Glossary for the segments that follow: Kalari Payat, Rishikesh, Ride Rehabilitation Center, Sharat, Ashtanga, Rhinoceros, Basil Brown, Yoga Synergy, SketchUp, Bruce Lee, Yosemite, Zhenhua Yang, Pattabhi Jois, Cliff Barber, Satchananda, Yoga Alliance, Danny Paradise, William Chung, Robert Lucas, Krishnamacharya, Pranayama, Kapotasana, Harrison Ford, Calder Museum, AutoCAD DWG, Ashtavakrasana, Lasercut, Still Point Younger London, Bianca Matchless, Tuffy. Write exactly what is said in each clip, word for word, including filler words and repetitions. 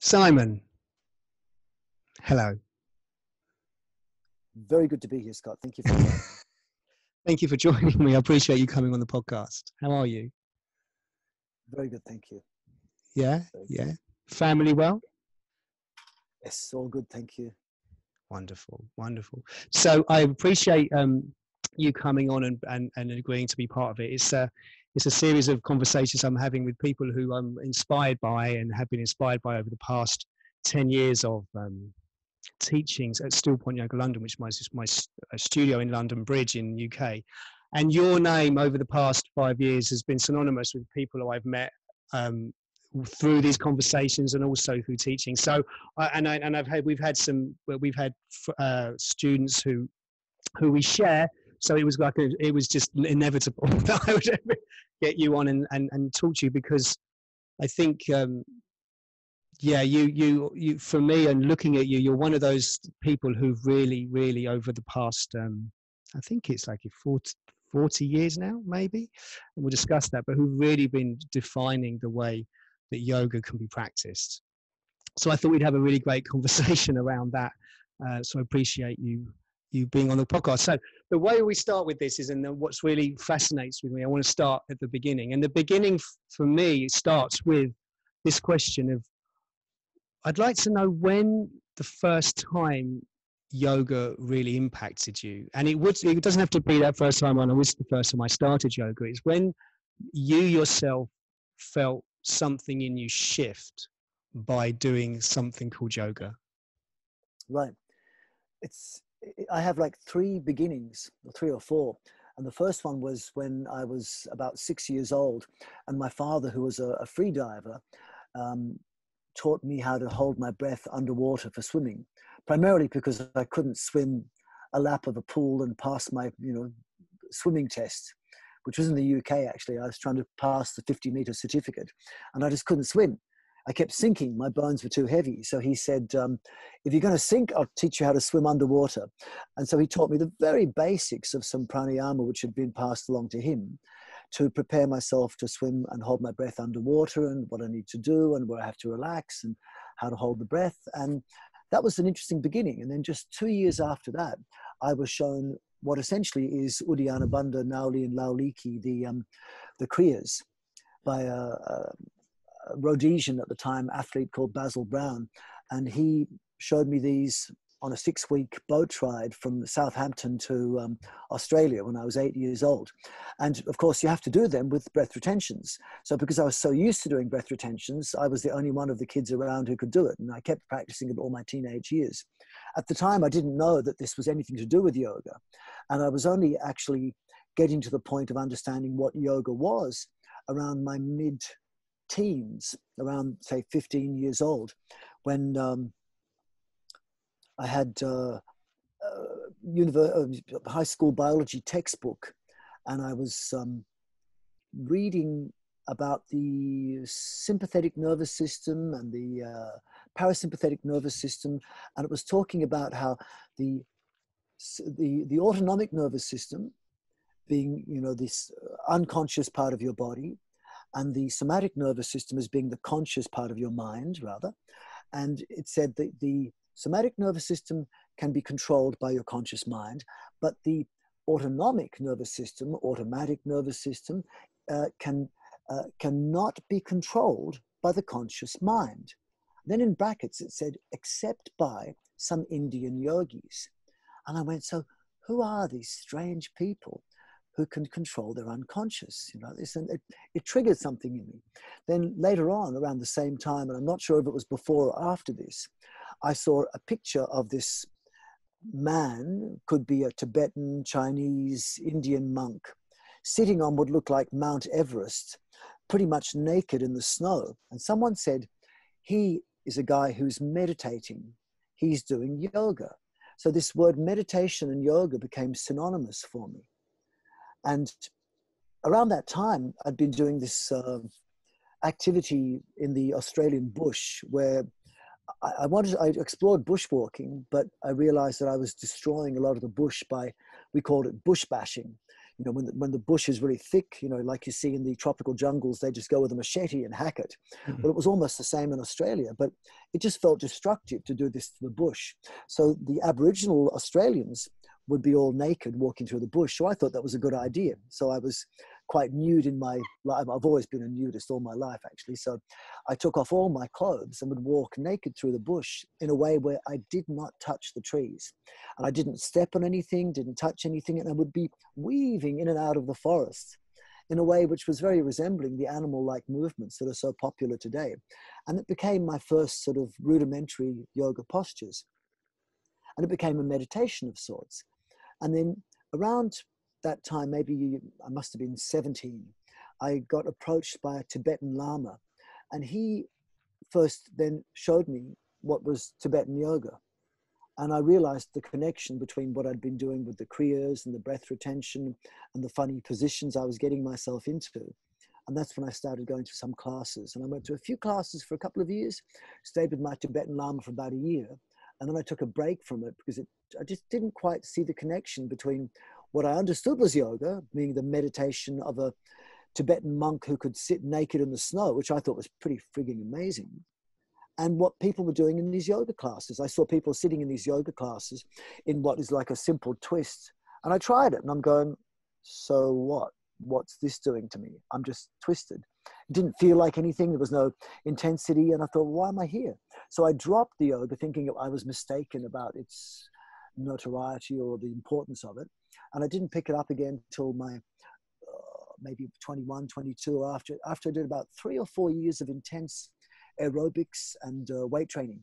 Simon, hello. Very good to be here, Scott. Thank you for thank you for joining me. I appreciate you coming on the podcast. How are you? Very good, thank you. Yeah, yeah. Family well? Yes, all good, thank you. Wonderful, wonderful. So I appreciate um, you coming on and, and, and agreeing to be part of it. It's a, it's a series of conversations I'm having with people who I'm inspired by and have been inspired by over the past ten years of um, teachings at Still Point Younger London, which is my, my studio in London Bridge in the U K. And your name over the past five years has been synonymous with people who I've met um, through these conversations and also through teaching. So, uh, and I, and I've had we've had some we've had uh, students who who we share. So it was like a, it was just inevitable that I would get you on and, and, and talk to you, because I think um, yeah, you you you for me, and looking at you, you're one of those people who've really really over the past um, I think it's like forty years now maybe, and we'll discuss that, but who've really been defining the way that yoga can be practiced. So I thought we'd have a really great conversation around that. Uh, so I appreciate you you being on the podcast. So the way we start with this is, and what's really fascinates with me, I want to start at the beginning. And the beginning for me starts with this question of, I'd like to know when the first time yoga really impacted you. And it would, it doesn't have to be that first time. I know it's the first time I started yoga. It's when you yourself felt something in you shift by doing something called yoga. Right. It's, I have like three beginnings, or three or four. And the first one was when I was about six years old, and my father, who was a, a free diver, um, taught me how to hold my breath underwater for swimming, primarily because I couldn't swim a lap of a pool and pass my, you know, swimming test, which was in the U K actually. I was trying to pass the fifty meter certificate and I just couldn't swim. I kept sinking, my bones were too heavy. So he said, um, if you're gonna sink, I'll teach you how to swim underwater. And so he taught me the very basics of some pranayama, which had been passed along to him, to prepare myself to swim and hold my breath underwater, and what I need to do and where I have to relax and how to hold the breath. And that was an interesting beginning. And then just two years after that, I was shown what essentially is Uddiyana Bandha, Nauli and Lauliki, the, um, the Kriyas, by a, a Rhodesian at the time athlete called Basil Brown. And he showed me these on a six week boat ride from Southampton to um, Australia when I was eight years old. And of course you have to do them with breath retentions. So because I was so used to doing breath retentions, I was the only one of the kids around who could do it. And I kept practicing it all my teenage years. At the time, I didn't know that this was anything to do with yoga. And I was only actually getting to the point of understanding what yoga was around my mid teens, around say fifteen years old, when, um, I had uh, uh, a high school biology textbook, and I was um, reading about the sympathetic nervous system and the uh, parasympathetic nervous system, and it was talking about how the the, the autonomic nervous system, being, you know, this unconscious part of your body, and the somatic nervous system as being the conscious part of your mind, rather, and it said that the somatic nervous system can be controlled by your conscious mind, but the autonomic nervous system, automatic nervous system, uh, can uh, cannot be controlled by the conscious mind. Then in brackets it said, except by some Indian yogis. And I went, so who are these strange people who can control their unconscious? You know, this, and it, it triggered something in me. Then later on, around the same time, and I'm not sure if it was before or after this, I saw a picture of this man, could be a Tibetan, Chinese, Indian monk, sitting on what looked like Mount Everest, pretty much naked in the snow. And someone said, he is a guy who's meditating, he's doing yoga. So this word meditation and yoga became synonymous for me. And around that time, I'd been doing this uh, activity in the Australian bush where I, I wanted, I explored bushwalking, but I realized that I was destroying a lot of the bush by, we called it bush bashing. you know, when the, when the bush is really thick, you know, like you see in the tropical jungles, they just go with a machete and hack it. Mm-hmm. Well, it was almost the same in Australia, but it just felt destructive to do this to the bush. So the Aboriginal Australians would be all naked walking through the bush. So I thought that was a good idea. So I was quite nude in my life. I've always been a nudist all my life, actually. So I took off all my clothes and would walk naked through the bush in a way where I did not touch the trees. And I didn't step on anything, didn't touch anything. And I would be weaving in and out of the forest in a way which was very resembling the animal-like movements that are so popular today. And it became my first sort of rudimentary yoga postures. And it became a meditation of sorts. And then around that time, maybe I must have been seventeen, I got approached by a Tibetan Lama, and he first then showed me what was Tibetan yoga. And I realized the connection between what I'd been doing with the kriyas and the breath retention and the funny positions I was getting myself into. And that's when I started going to some classes. And I went to a few classes for a couple of years, stayed with my Tibetan Lama for about a year. And then I took a break from it because it, I just didn't quite see the connection between what I understood was yoga, meaning the meditation of a Tibetan monk who could sit naked in the snow, which I thought was pretty frigging amazing, and what people were doing in these yoga classes. I saw people sitting in these yoga classes in what is like a simple twist. And I tried it and I'm going, so what? What's this doing to me? I'm just twisted. It didn't feel like anything. There was no intensity. And I thought, why am I here? So I dropped the yoga thinking I was mistaken about its notoriety or the importance of it. And I didn't pick it up again till my uh, maybe twenty-one, twenty-two, or after, after I did about three or four years of intense aerobics and uh, weight training.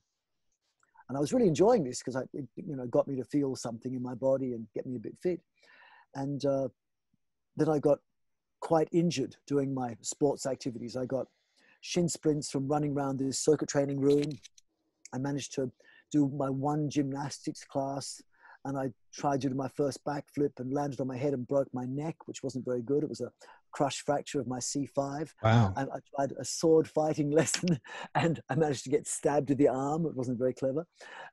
And I was really enjoying this because it, you know, got me to feel something in my body and get me a bit fit. And uh, then I got quite injured doing my sports activities. I got shin splints from running around this circuit training room. I managed to do my one gymnastics class, and I tried to do my first backflip and landed on my head and broke my neck, which wasn't very good. It was a crush fracture of my C five. Wow. And I tried a sword fighting lesson and I managed to get stabbed in the arm. It wasn't very clever.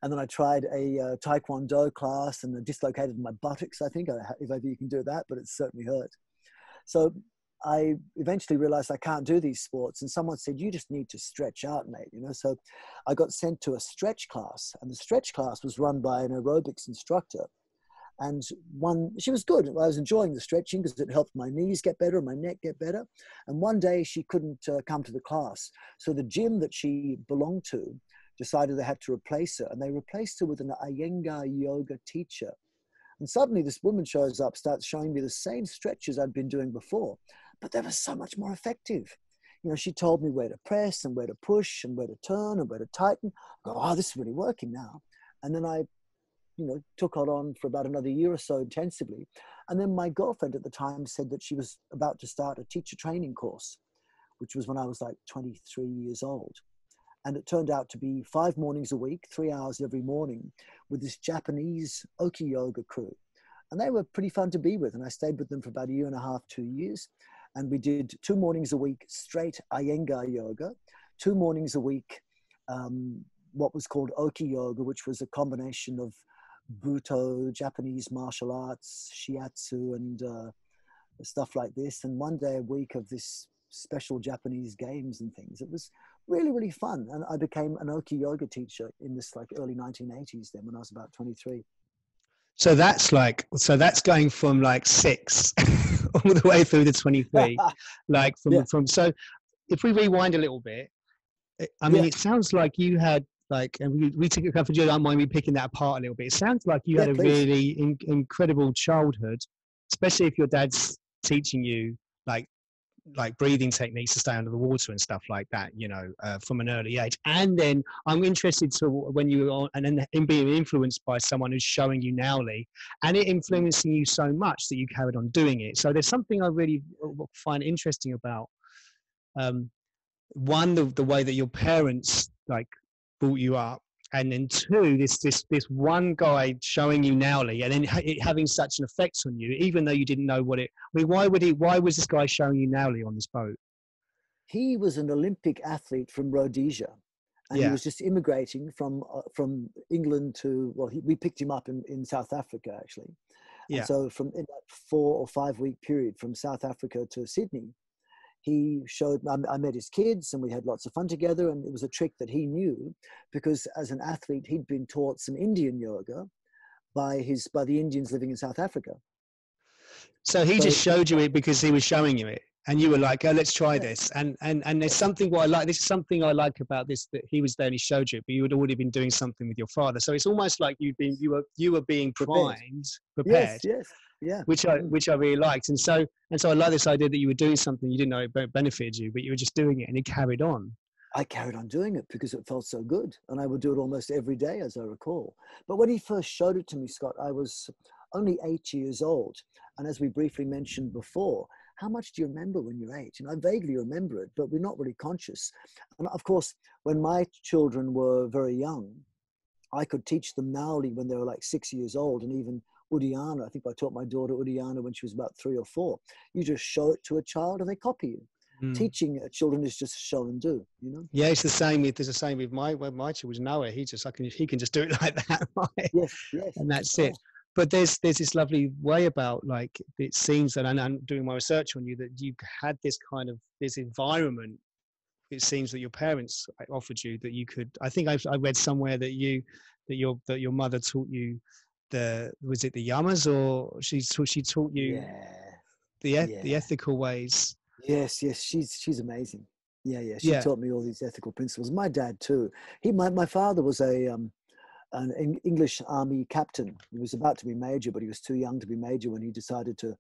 And then I tried a uh, Taekwondo class and I dislocated my buttocks, I think, if ever you can do that, but it certainly hurt. So I eventually realized I can't do these sports. And someone said, you just need to stretch out, mate. You know, so I got sent to a stretch class, and the stretch class was run by an aerobics instructor. And one, she was good. I was enjoying the stretching because it helped my knees get better and my neck get better. And one day she couldn't uh, come to the class. So the gym that she belonged to decided they had to replace her, and they replaced her with an Iyengar yoga teacher. And suddenly this woman shows up, starts showing me the same stretches I'd been doing before, but they were so much more effective. You know, she told me where to press and where to push and where to turn and where to tighten. I go, oh, this is really working now. And then I, you know, took it on for about another year or so intensively. And then my girlfriend at the time said that she was about to start a teacher training course, which was when I was like twenty-three years old. And it turned out to be five mornings a week, three hours every morning, with this Japanese Oki Yoga crew. And they were pretty fun to be with. And I stayed with them for about a year and a half, two years. And we did two mornings a week straight Iyengar yoga, two mornings a week um, what was called Oki Yoga, which was a combination of Buto, Japanese martial arts, shiatsu, and uh, stuff like this, and one day a week of this special Japanese games and things. It was really, really fun. And I became an Oki Yoga teacher in this like early nineteen eighties then when I was about twenty-three. So that's like, so that's going from like six all the way through to twenty-three, like from, yeah. from, so if we rewind a little bit, I mean, yeah. It sounds like you had like, and we, we took a couple of you, don't mind me picking that apart a little bit. It sounds like you yeah, had a please. really in, incredible childhood, especially if your dad's teaching you like, like breathing techniques to stay under the water and stuff like that, you know, uh, from an early age. And then I'm interested to when you were on, and then in being influenced by someone who's showing you now, Lee, and it influencing you so much that you carried on doing it. So there's something I really find interesting about, um, one, the, the way that your parents like brought you up, and then two, this this this one guy showing you now, Lee, and then it having such an effect on you, even though you didn't know what it. I mean, why would he? Why was this guy showing you now, Lee, on this boat? He was an Olympic athlete from Rhodesia, and yeah. he was just immigrating from uh, from England to. Well, he, we picked him up in in South Africa actually, Yeah. And so from in that four or five week period from South Africa to Sydney, he showed, I met his kids and we had lots of fun together. And it was a trick that he knew because as an athlete, he'd been taught some Indian yoga by his, by the Indians living in South Africa. So he so, just showed you it because he was showing you it. And you were like, oh, let's try this. And, and, and there's something what I like, there's something I like about this, that he was there and he showed you, but you had already been doing something with your father. So it's almost like you've been, you were, you were being primed, prepared. Yes, yes. Yeah. Which I, which I really liked. And so, and so I like this idea that you were doing something you didn't know it benefited you, but you were just doing it and it carried on. I carried on doing it because it felt so good. And I would do it almost every day as I recall. But when he first showed it to me, Scott, I was only eight years old. And as we briefly mentioned before, how much do you remember when you're eight? You know, I vaguely remember it, but we're not really conscious. And of course, when my children were very young, I could teach them Nauli when they were like six years old, and even Uddiyana. I think I taught my daughter Uddiyana when she was about three or four. You just show it to a child and they copy you. Mm. Teaching children is just show and do, you know? Yeah, it's the same. It's the same with my, when my child was Noah, he just, I can, he can just do it like that, right? Yes, yes. And that's it. But there's there's this lovely way about, like, it seems that, and I'm doing my research on you, that you had this kind of, this environment, it seems, that your parents offered you, that you could, I think I've, I read somewhere that you, that your, that your mother taught you the, was it the yamas, or she taught, she taught you yeah. the eth yeah. the ethical ways. Yes, yes, she's, she's amazing. Yeah, yeah, she yeah. taught me all these ethical principles. My dad too. He, my, my father was a, um, an English army captain. He was about to be major, but he was too young to be major when he decided to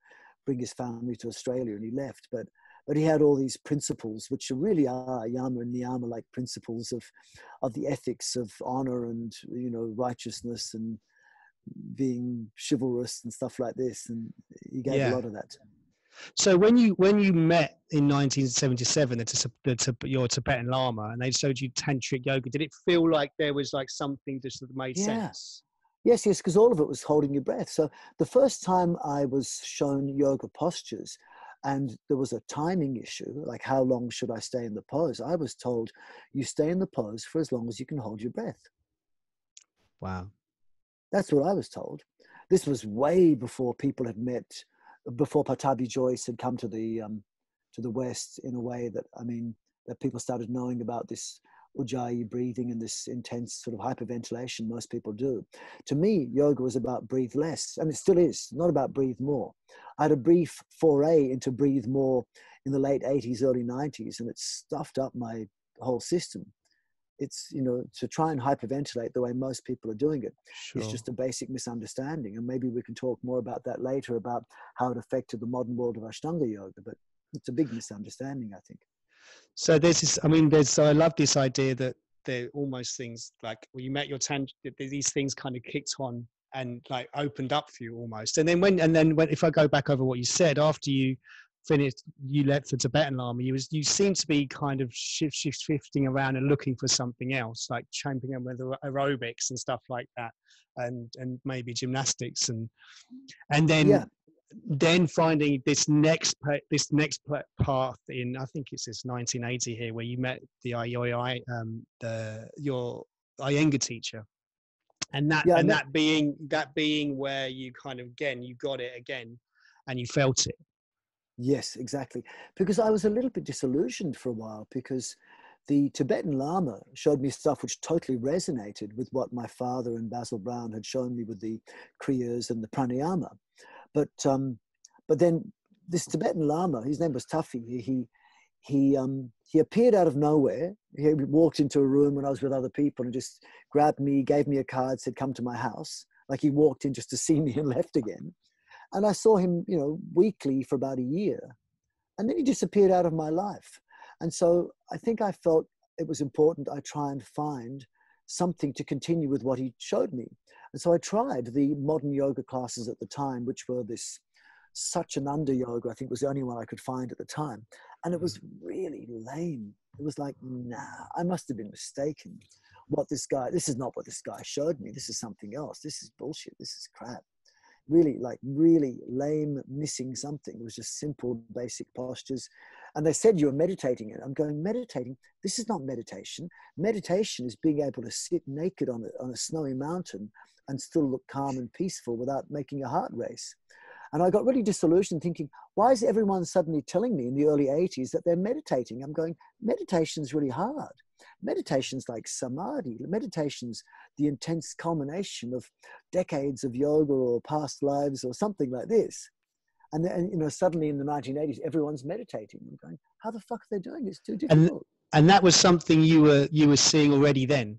bring his family to Australia, and he left. But, but he had all these principles, which really are yama and niyama-like principles of, of the ethics of honor and, you know, righteousness and being chivalrous and stuff like this. And he gave yeah. a lot of that to him. So when you, when you met in nineteen seventy-seven, the, the, the, your Tibetan Lama, and they showed you tantric yoga, did it feel like there was like something just that made yeah. sense? Yes, yes, because all of it was holding your breath. So the first time I was shown yoga postures, and there was a timing issue, like how long should I stay in the pose? I was told you stay in the pose for as long as you can hold your breath. Wow. That's what I was told. This was way before people had met, before Pattabhi Jois had come to the um, to the West, in a way that, I mean, that people started knowing about this ujjayi breathing and this intense sort of hyperventilation most people do. To me, yoga was about breathe less, and it still is, not about breathe more. I had a brief foray into breathe more in the late eighties, early nineties, and it stuffed up my whole system. It's, you know, to try and hyperventilate the way most people are doing it. Sure. It's just a basic misunderstanding. And maybe we can talk more about that later, about how it affected the modern world of Ashtanga yoga. But it's a big misunderstanding, I think. So there's this, I mean, there's, so I love this idea that they're almost things like, well, you met your tangent, these things kind of kicked on and like opened up for you almost. And then when, and then when, if I go back over what you said, after you finished, you left the Tibetan Lama, you was you seemed to be kind of shift, shift, shifting around and looking for something else, like champing in with aerobics and stuff like that, and and maybe gymnastics, and and then yeah. then finding this next this next path in, I think it's this nineteen eighty here, where you met the I I I um the your Iyengar teacher, and that yeah, and that being that being where you kind of again you got it again, and you felt it. Yes, exactly. Because I was a little bit disillusioned for a while, because the Tibetan Lama showed me stuff which totally resonated with what my father and Basil Brown had shown me with the Kriyas and the Pranayama. But, um, but then this Tibetan Lama, his name was Tuffy, he, he, um, he appeared out of nowhere. He walked into a room when I was with other people and just grabbed me, gave me a card, said, come to my house. Like he walked in just to see me and left again. And I saw him, you know, weekly for about a year. And then he disappeared out of my life. And so I think I felt it was important I try and find something to continue with what he showed me. And so I tried the modern yoga classes at the time, which were this Satchananda yoga, I think was the only one I could find at the time. And it was really lame. It was like, nah, I must have been mistaken. What this guy, this is not what this guy showed me. This is something else. This is bullshit. This is crap. Really, like really lame, missing something. It was just simple, basic postures. And they said, you're meditating. And I'm going, meditating? This is not meditation. Meditation is being able to sit naked on a, on a snowy mountain and still look calm and peaceful without making your heart race. And I got really disillusioned thinking, why is everyone suddenly telling me in the early eighties that they're meditating? I'm going, meditation's really hard. Meditation's like samadhi. Meditation's the intense culmination of decades of yoga or past lives or something like this. And then, you know, suddenly in the nineteen eighties, everyone's meditating. I'm going, how the fuck are they doing? It's too difficult. And, and that was something you were, you were seeing already then?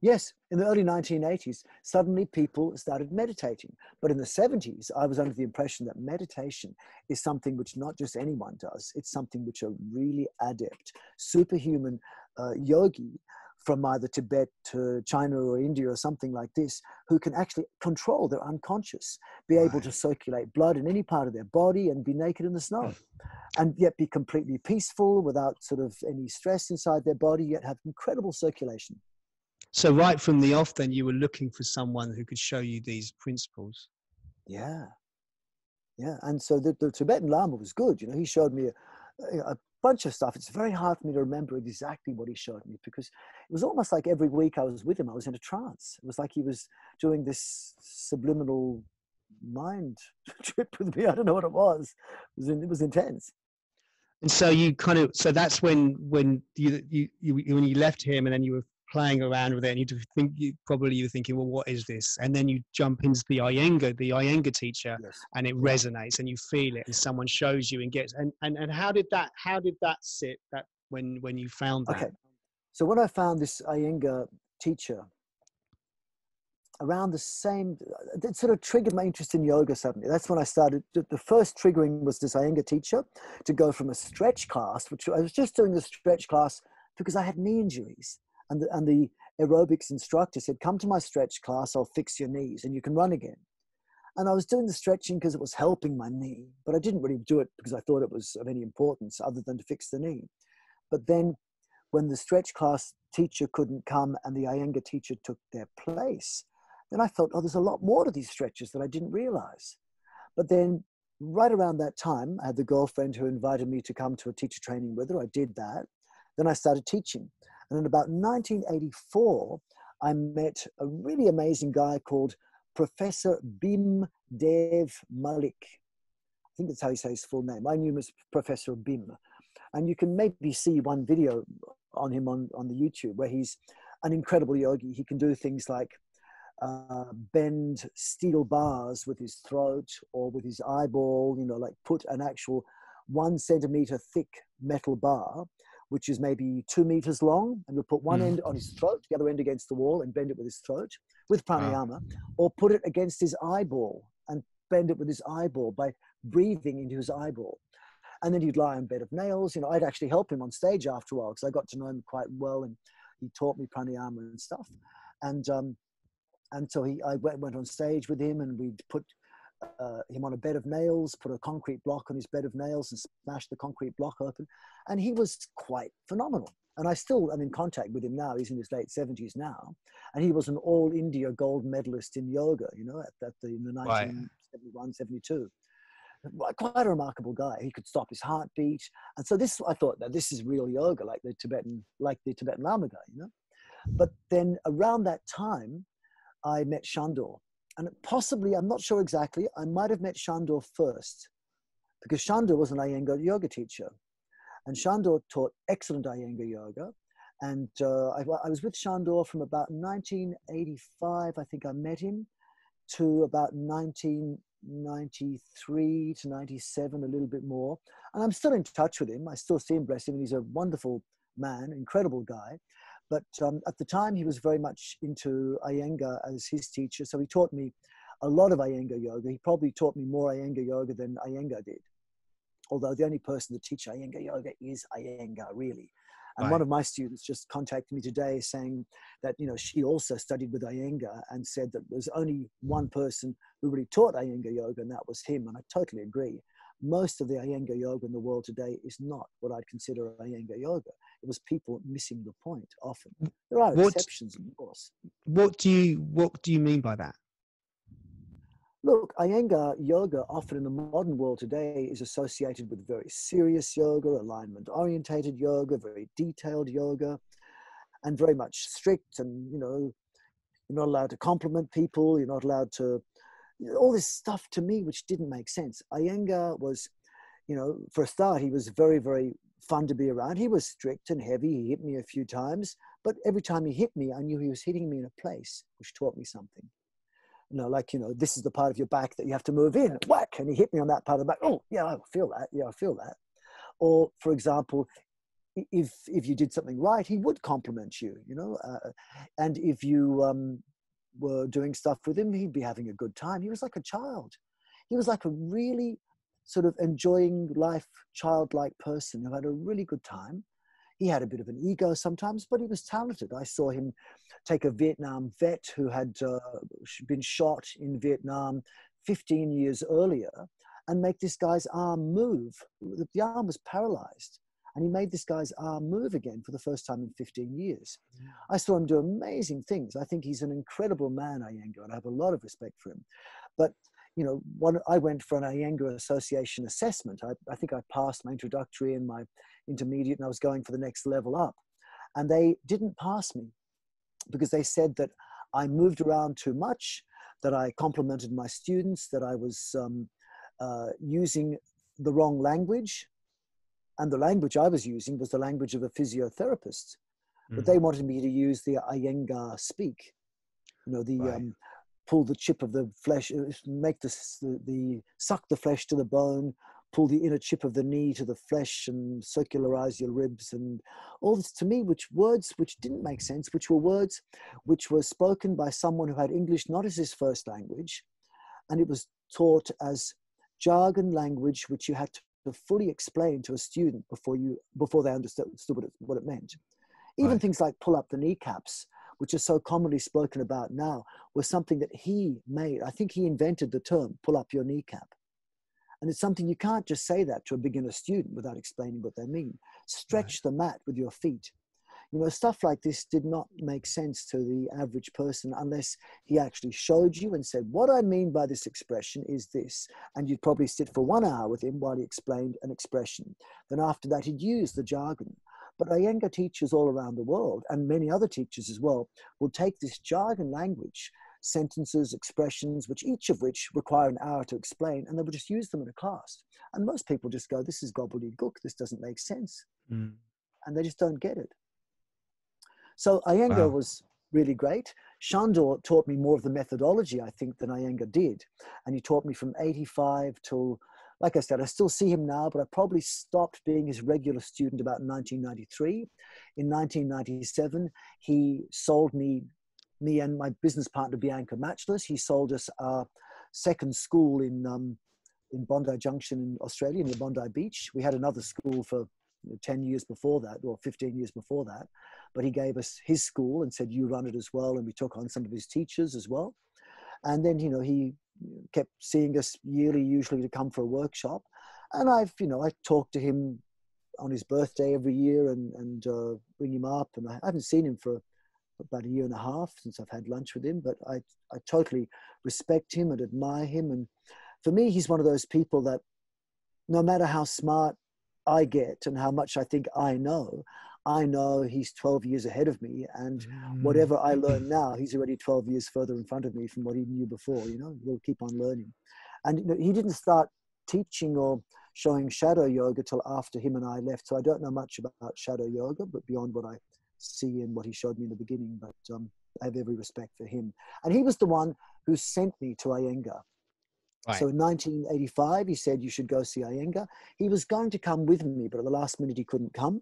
Yes, in the early nineteen eighties, suddenly people started meditating. But in the seventies, I was under the impression that meditation is something which not just anyone does. It's something which a really adept, superhuman uh, yogi from either Tibet to China or India or something like this, who can actually control their unconscious, be able to circulate blood in any part of their body and be naked in the snow, and yet be completely peaceful without sort of any stress inside their body, yet have incredible circulation. So right from the off, then, you were looking for someone who could show you these principles. Yeah. Yeah. And so the, the Tibetan Lama was good. You know, he showed me a, a bunch of stuff. It's very hard for me to remember exactly what he showed me, because it was almost like every week I was with him, I was in a trance. It was like he was doing this subliminal mind trip with me. I don't know what it was. It was, in, it was intense. And so you kind of, so that's when, when you, you, you, when you left him and then you were playing around with it, and you think you probably you're thinking, well, what is this? And then you jump into the Iyengar, the Iyengar teacher, yes. And it resonates, and you feel it, and someone shows you and gets. And and and how did that? How did that sit? That when when you found that. Okay, so when I found this Iyengar teacher, around the same, it sort of triggered my interest in yoga suddenly. That's when I started. The first triggering was this Iyengar teacher to go from a stretch class, which I was just doing the stretch class because I had knee injuries. And the, and the aerobics instructor said, come to my stretch class, I'll fix your knees and you can run again. And I was doing the stretching because it was helping my knee, but I didn't really do it because I thought it was of any importance other than to fix the knee. But then when the stretch class teacher couldn't come and the Iyengar teacher took their place, then I felt, oh, there's a lot more to these stretches that I didn't realize. But then right around that time, I had the girlfriend who invited me to come to a teacher training with her. I did that. Then I started teaching. And in about nineteen eighty-four, I met a really amazing guy called Professor Bim Dev Malik. I think that's how he says his full name. I knew him as Professor Bim. And you can maybe see one video on him on, on the YouTube where he's an incredible yogi. He can do things like uh, bend steel bars with his throat or with his eyeball, you know, like put an actual one centimeter thick metal bar, which is maybe two meters long, and we'll put one mm. end on his throat, the other end against the wall, and bend it with his throat, with pranayama, wow. Or put it against his eyeball and bend it with his eyeball by breathing into his eyeball. And then he'd lie on a bed of nails. You know, I'd actually help him on stage after a while because I got to know him quite well, and he taught me pranayama and stuff. And um, and so he, I went, went on stage with him, and we'd put Uh, him on a bed of nails, put a concrete block on his bed of nails and smashed the concrete block open. And he was quite phenomenal. And I still am in contact with him now. He's in his late seventies now. And he was an all India gold medalist in yoga, you know, at, at the, in the nineteen seventy-one, seventy-two. Quite a remarkable guy. He could stop his heartbeat. And so this, I thought, now this is real yoga, like the Tibetan, like the Tibetan Lama guy, you know. But then around that time, I met Shandor. And possibly, I'm not sure exactly, I might have met Shandor first, because Shandor was an Iyengar yoga teacher. And Shandor taught excellent Iyengar yoga. And uh, I, I was with Shandor from about nineteen eighty-five, I think I met him, to about nineteen ninety-three to ninety-seven, a little bit more. And I'm still in touch with him. I still see him, bless him, and he's a wonderful man, incredible guy. But um, at the time, he was very much into Iyengar as his teacher. So he taught me a lot of Iyengar yoga. He probably taught me more Iyengar yoga than Iyengar did. Although the only person to teach Iyengar yoga is Iyengar, really. And right. One of my students just contacted me today saying that, you know, she also studied with Iyengar and said that there's only one person who really taught Iyengar yoga, and that was him. And I totally agree. Most of the Iyengar yoga in the world today is not what I'd consider Iyengar yoga. It was people missing the point often. There are what, exceptions, of course. What do you what do you mean by that? Look, Iyengar yoga often in the modern world today is associated with very serious yoga, alignment-orientated yoga, very detailed yoga, and very much strict and, you know, You're not allowed to compliment people. You're not allowed to, you know, all this stuff to me, which didn't make sense. Iyengar was, you know, for a start, he was very, very fun to be around. He was strict and heavy. He hit me a few times, but every time he hit me, I knew he was hitting me in a place, which taught me something. You know, like, you know, this is the part of your back that you have to move in. Whack! And he hit me on that part of the back. Oh, yeah, I feel that. Yeah, I feel that. Or, for example, if if you did something right, he would compliment you, you know. Uh, and if you um, were doing stuff with him, he'd be having a good time. He was like a child. He was like a really sort of enjoying life, childlike person who had a really good time. He had a bit of an ego sometimes, but he was talented. I saw him take a Vietnam vet who had uh, been shot in Vietnam fifteen years earlier and make this guy's arm move. The arm was paralyzed, and he made this guy's arm move again for the first time in fifteen years. Yeah. I saw him do amazing things. I think he's an incredible man, Iyengar, and I have a lot of respect for him. But, you know, one, I went for an Iyengar Association assessment. I, I think I passed my introductory and my intermediate, and I was going for the next level up. And they didn't pass me because they said that I moved around too much, that I complimented my students, that I was um, uh, using the wrong language. And the language I was using was the language of a physiotherapist, but mm-hmm. they wanted me to use the Iyengar speak, you know, the right. um, pull the chip of the flesh, make the, the, the, suck the flesh to the bone, pull the inner chip of the knee to the flesh and circularize your ribs and all this to me, which words, which didn't make sense, which were words, which were spoken by someone who had English not as his first language. And it was taught as jargon language, which you had to to fully explain to a student before you before they understood what it, what it meant. Even right. things like pull up the kneecaps, which are so commonly spoken about now, was something that he made. I think he invented the term, pull up your kneecap. And it's something you can't just say that to a beginner student without explaining what they mean. Stretch right. the mat with your feet. You know, stuff like this did not make sense to the average person unless he actually showed you and said, what I mean by this expression is this. And you'd probably sit for one hour with him while he explained an expression. Then after that, he'd use the jargon. But Iyengar teachers all around the world, and many other teachers as well, will take this jargon language, sentences, expressions, which each of which require an hour to explain, and they will just use them in a class. And most people just go, this is gobbledygook, this doesn't make sense. Mm. And they just don't get it. So Iyengar wow. was really great. Shandor taught me more of the methodology, I think, than Iyengar did. And he taught me from eighty-five till, like I said, I still see him now, but I probably stopped being his regular student about nineteen ninety-three. In nineteen ninety-seven, he sold me, me and my business partner, Bianca Matchless. He sold us our second school in, um, in Bondi Junction in Australia, near Bondi Beach. We had another school for ten years before that, or fifteen years before that, but he gave us his school and said, you run it as well. And we took on some of his teachers as well. And then, you know, he kept seeing us yearly, usually to come for a workshop. And I've, you know, I talked to him on his birthday every year and, and uh, bring him up. And I haven't seen him for about a year and a half since I've had lunch with him, but I, I totally respect him and admire him. And for me, he's one of those people that no matter how smart I get and how much I think I know, I know he's twelve years ahead of me, and whatever I learn now, he's already twelve years further in front of me from what he knew before. You know, he'll keep on learning. And you know, he didn't start teaching or showing shadow yoga till after him and I left. So I don't know much about shadow yoga, but beyond what I see and what he showed me in the beginning, but um, I have every respect for him. And he was the one who sent me to Iyengar. Right. So in nineteen eighty-five, he said, you should go see Iyengar. He was going to come with me, but at the last minute, he couldn't come.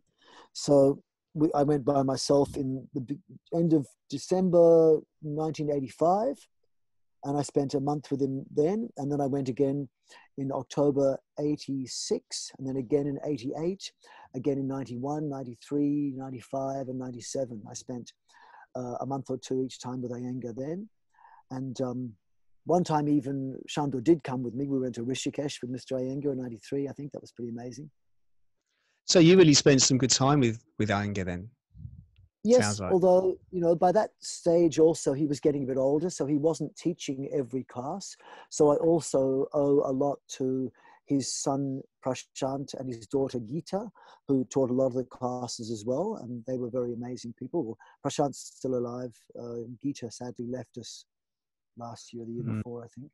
So we, I went by myself in the end of December nineteen eighty-five, and I spent a month with him then. And then I went again in October eighty-six, and then again in eighty-eight, again in ninety-one, ninety-three, ninety-five, and ninety-seven. I spent uh, a month or two each time with Iyengar then. And um, one time even Shandor did come with me. We went to Rishikesh with Mister Iyengar in ninety-three. I think that was pretty amazing. So you really spent some good time with, with Iyengar then? Yes, like. Although, you know, by that stage also he was getting a bit older, so he wasn't teaching every class. So I also owe a lot to his son Prashant and his daughter Gita, who taught a lot of the classes as well, and they were very amazing people. Prashant's still alive. Uh, Gita sadly left us last year, the year mm. before, I think.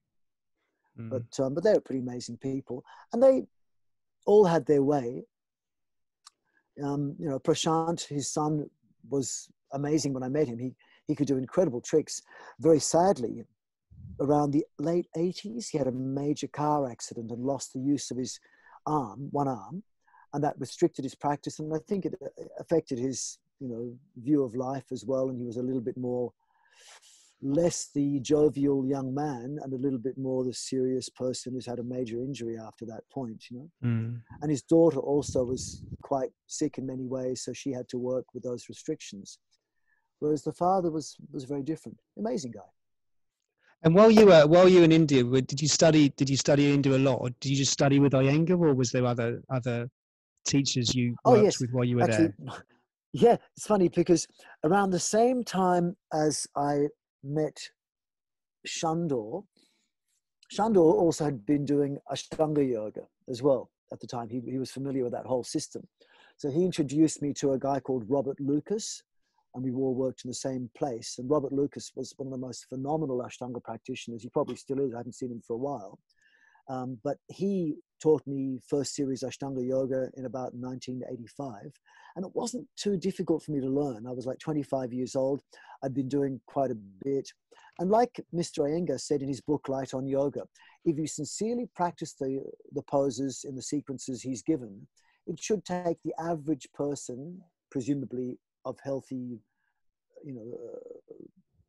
Mm. But um, but they were pretty amazing people, and they all had their way. Um, you know, Prashant, his son, was amazing when I met him. He he could do incredible tricks. Very sadly, around the late eighties, he had a major car accident and lost the use of his arm, one arm, and that restricted his practice. And I think it affected his, you know, view of life as well. And he was a little bit more, less the jovial young man and a little bit more the serious person who's had a major injury after that point, you know. Mm. And his daughter also was quite sick in many ways, so she had to work with those restrictions. Whereas the father was was very different. Amazing guy. And while you were while you were in India, did you study? Did you study India a lot, or did you just study with Iyengar, or was there other other teachers you worked oh, yes. with while you were Actually, there? Yeah, it's funny because around the same time as I met Shandor, Shandor also had been doing Ashtanga yoga as well at the time. He he was familiar with that whole system, so he introduced me to a guy called Robert Lucas. And we all worked in the same place. And Robert Lucas was one of the most phenomenal Ashtanga practitioners. He probably still is. I haven't seen him for a while. Um, but he taught me first series Ashtanga yoga in about nineteen eighty-five. And it wasn't too difficult for me to learn. I was like twenty-five years old. I'd been doing quite a bit. And like Mister Iyengar said in his book, Light on Yoga, if you sincerely practice the, the poses in the sequences he's given, it should take the average person, presumably, of healthy, you know, uh,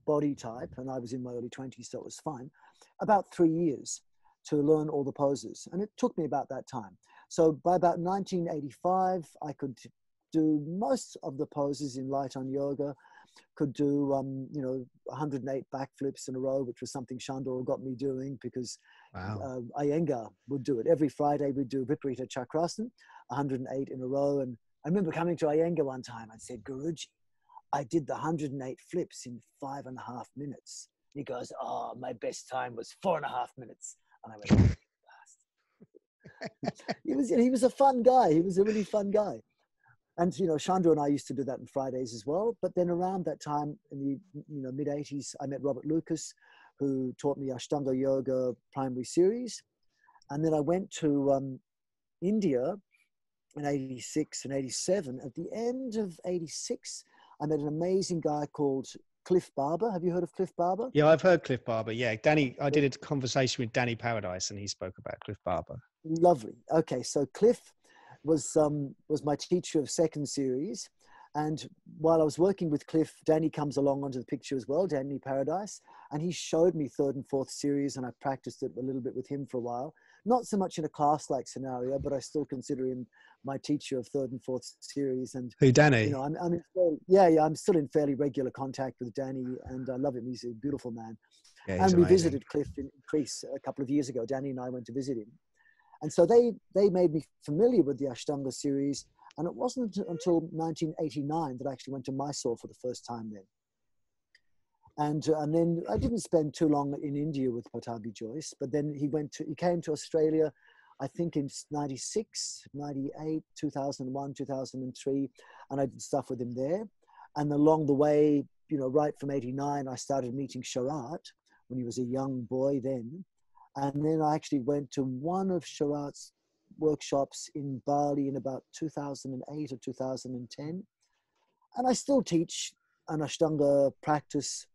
body type, and I was in my early twenties, so it was fine, about three years to learn all the poses. And it took me about that time. So by about nineteen eighty-five, I could do most of the poses in Light on Yoga, could do, um, you know, one hundred and eight backflips in a row, which was something Shandor got me doing because wow. uh, Iyengar would do it. Every Friday we'd do Viparita Chakrasana, one hundred and eight in a row, and I remember coming to Iyengar one time and said, Guruji, I did the one hundred and eight flips in five and a half minutes. He goes, oh, my best time was four and a half minutes. And I went, fast. he, was, he was a fun guy. He was a really fun guy. And, you know, Shandor and I used to do that on Fridays as well. But then around that time in the you know, mid eighties, I met Robert Lucas, who taught me Ashtanga Yoga primary series. And then I went to um, India in eighty-six and eighty-seven. At the end of eighty-six, I met an amazing guy called Cliff Barber. Have you heard of Cliff Barber? Yeah, I've heard Cliff Barber. Yeah, Danny, I did a conversation with Danny Paradise and he spoke about Cliff Barber. Lovely. Okay, so Cliff was, um, was my teacher of second series. And while I was working with Cliff, Danny comes along onto the picture as well, Danny Paradise. And he showed me third and fourth series and I practiced it a little bit with him for a while. Not so much in a class-like scenario, but I still consider him my teacher of third and fourth series. And who, Danny? You know, I'm, I'm in fairly, yeah, yeah, I'm still in fairly regular contact with Danny, and I love him. He's a beautiful man. Yeah, and amazing. We visited Cliff in Greece a couple of years ago. Danny and I went to visit him, and so they they made me familiar with the Ashtanga series. And it wasn't until nineteen eighty-nine that I actually went to Mysore for the first time then. And, and then I didn't spend too long in India with Pattabhi Jois, but then he went to, he came to Australia, I think in ninety-six, ninety-eight, two thousand one, two thousand three, and I did stuff with him there. And along the way, you know, right from eighty-nine, I started meeting Sharat when he was a young boy then. And then I actually went to one of Sharat's workshops in Bali in about two thousand eight or two thousand ten. And I still teach an Ashtanga practice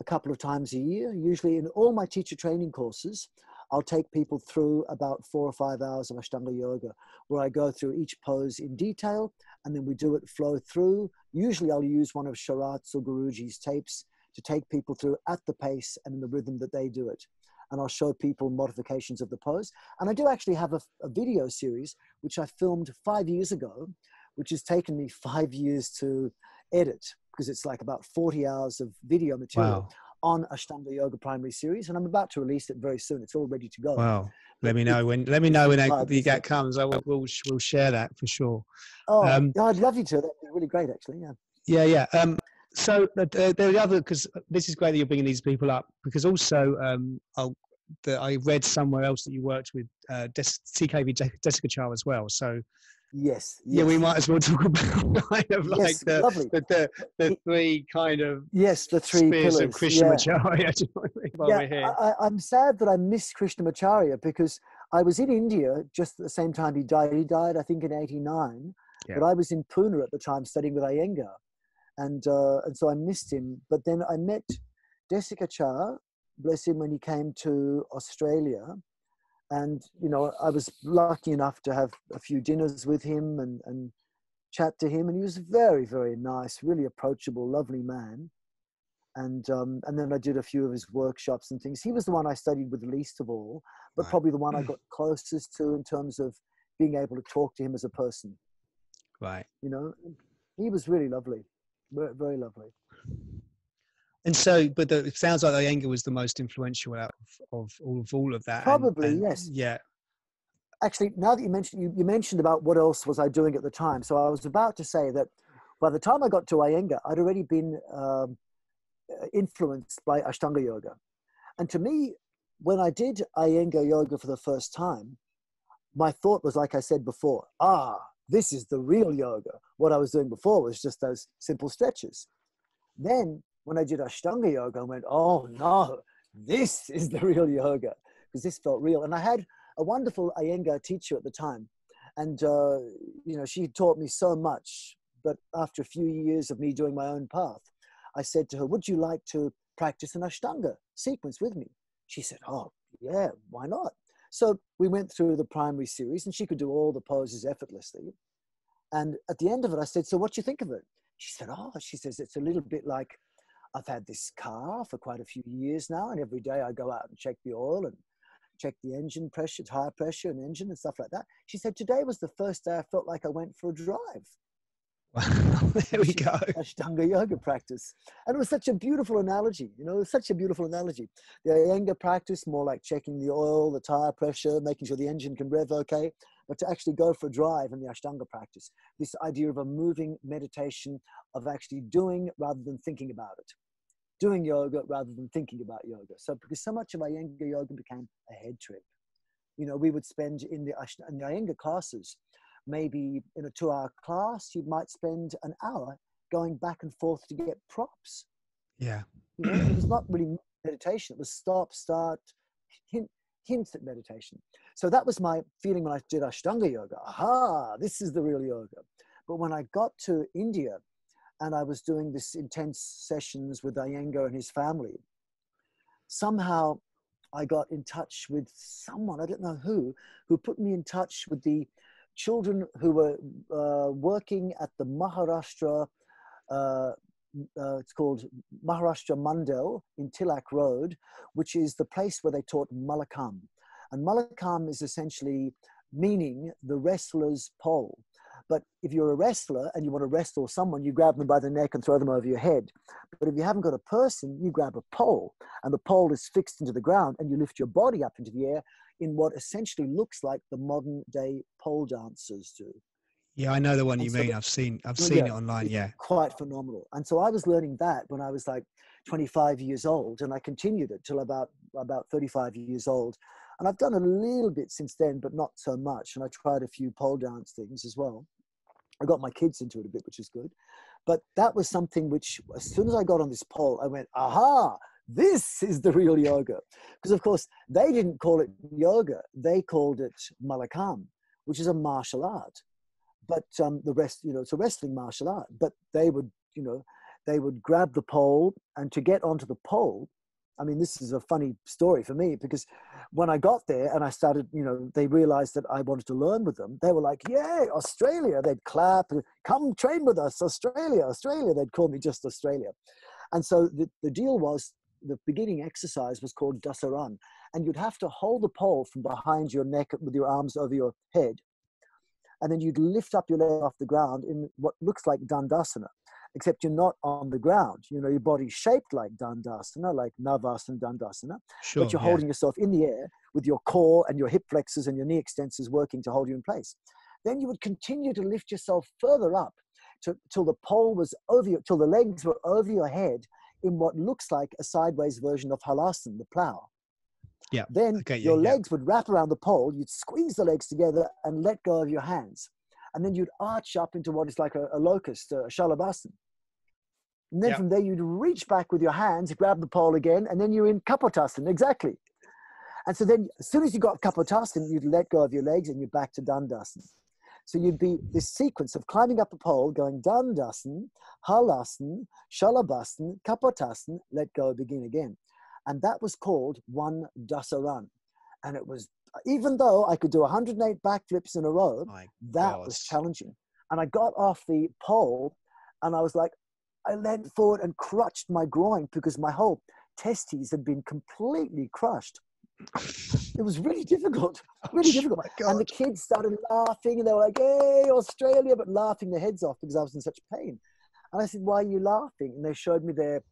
a couple of times a year. Usually in all my teacher training courses, I'll take people through about four or five hours of Ashtanga yoga, where I go through each pose in detail, and then we do it flow through. Usually I'll use one of Sharat's or Guruji's tapes to take people through at the pace and in the rhythm that they do it. And I'll show people modifications of the pose. And I do actually have a, a video series, which I filmed five years ago, which has taken me five years to edit, because it's like about forty hours of video material wow. on Ashtanga Yoga primary series. And I'm about to release it very soon. It's all ready to go. Wow. Let me know when, let me know when that comes. I will, we'll, we'll share that for sure. Oh, um, I'd love you to. That'd be really great actually. Yeah. Yeah. Yeah. Um, so uh, there are the other, because this is great that you're bringing these people up, because also um, I'll, that I read somewhere else that you worked with uh, T K V Desikachar as well. So yes, yes, yeah, we might as well talk about kind of like yes, the, the, the the three kind of yes, the three spears pillars of Krishnamacharya. Yeah, yeah, here. I, I'm sad that I missed Krishnamacharya because I was in India just at the same time he died. He died, I think, in eighty-nine, yeah. But I was in Pune at the time studying with Iyengar, and uh, and so I missed him. But then I met Desikachar, bless him, when he came to Australia, and you know I was lucky enough to have a few dinners with him and and chat to him, and he was very very nice, really approachable, lovely man. And um and then I did a few of his workshops and things. He was the one I studied with least of all, but right. probably the one I got closest to in terms of being able to talk to him as a person, right? You know, he was really lovely, very lovely. And so, but the, it sounds like Iyengar was the most influential out of, of, all, of all of that. Probably, and, and, yes. Yeah. Actually, now that you mentioned, you, you mentioned about what else was I doing at the time. So I was about to say that by the time I got to Iyengar, I'd already been um, influenced by Ashtanga Yoga. And to me, when I did Iyengar Yoga for the first time, my thought was, like I said before, ah, this is the real yoga. What I was doing before was just those simple stretches. Then, when I did Ashtanga Yoga, I went, oh no, this is the real yoga, because this felt real. And I had a wonderful Iyengar teacher at the time. And, uh, you know, she taught me so much. But after a few years of me doing my own path, I said to her, would you like to practice an Ashtanga sequence with me? She said, oh, yeah, why not? So we went through the primary series, and she could do all the poses effortlessly. And at the end of it, I said, so what do you think of it? She said, oh, she says, it's a little bit like, I've had this car for quite a few years now, and every day I go out and check the oil and check the engine pressure, tire pressure and engine and stuff like that. She said, today was the first day I felt like I went for a drive. Wow, there we go. Ashtanga yoga practice. And it was such a beautiful analogy, you know, it was such a beautiful analogy. The Iyengar practice, more like checking the oil, the tire pressure, making sure the engine can rev okay, but to actually go for a drive in the Ashtanga practice. This idea of a moving meditation of actually doing rather than thinking about it. Doing yoga rather than thinking about yoga. So because so much of Iyengar yoga became a head trip. You know, we would spend in the, in the Iyengar classes, maybe in a two hour class, you might spend an hour going back and forth to get props. Yeah. You know, it was not really meditation. It was stop, start, hint, hints at meditation. So that was my feeling when I did Ashtanga yoga. Aha, this is the real yoga. But when I got to India, and I was doing this intense sessions with Iyengar and his family, somehow I got in touch with someone, I don't know who, who put me in touch with the children who were uh, working at the Maharashtra, uh, uh, it's called Maharashtra Mandel in Tilak Road, which is the place where they taught Mallakhamb. And Mallakhamb is essentially meaning the wrestler's pole. But if you're a wrestler and you want to wrestle someone, you grab them by the neck and throw them over your head. But if you haven't got a person, you grab a pole, and the pole is fixed into the ground, and you lift your body up into the air in what essentially looks like the modern day pole dancers do. Yeah, I know the one you mean. I've seen, I've seen it online. Yeah, quite phenomenal. And so I was learning that when I was like twenty-five years old, and I continued it till about about thirty-five years old. And I've done a little bit since then, but not so much. And I tried a few pole dance things as well. I got my kids into it a bit, which is good. But that was something which, as soon as I got on this pole, I went, aha, this is the real yoga. Because, of course, they didn't call it yoga. They called it Mallakhamb, which is a martial art. But um, the rest, you know, it's a wrestling martial art. But they would, you know, they would grab the pole, and to get onto the pole, I mean, this is a funny story for me, because when I got there and I started, you know, they realized that I wanted to learn with them. They were like, yay, Australia. They'd clap, come train with us, Australia, Australia. They'd call me just Australia. And so the, the deal was, the beginning exercise was called Dasaran. And you'd have to hold the pole from behind your neck with your arms over your head. And then you'd lift up your leg off the ground in what looks like Dandasana. Except you're not on the ground. You know, your body's shaped like Dandasana, like Navasana, Dandasana. Sure, but you're yeah. holding yourself in the air with your core and your hip flexors and your knee extensors working to hold you in place. Then you would continue to lift yourself further up to, till the pole was over you, till the legs were over your head in what looks like a sideways version of Halasana, the plow. Yeah. Then okay, your yeah, legs yeah. would wrap around the pole. You'd squeeze the legs together and let go of your hands. And then you'd arch up into what is like a, a locust, a shalabhasan. And then yeah. from there, you'd reach back with your hands, grab the pole again, and then you're in kapotasana, exactly. And so then as soon as you got kapotasana, you'd let go of your legs and you're back to dandasana. So you'd be this sequence of climbing up a pole, going dandasana, halasana, shalabhasan, kapotasana, let go, begin again. And that was called one dasaran. And it was, even though I could do one hundred and eight backflips in a row, My that God. was challenging. And I got off the pole and I was like, I leant forward and crutched my groin because my whole testes had been completely crushed. It was really difficult, really difficult. Oh, and the kids started laughing and they were like, hey, Australia, but laughing their heads off because I was in such pain. And I said, why are you laughing? And they showed me their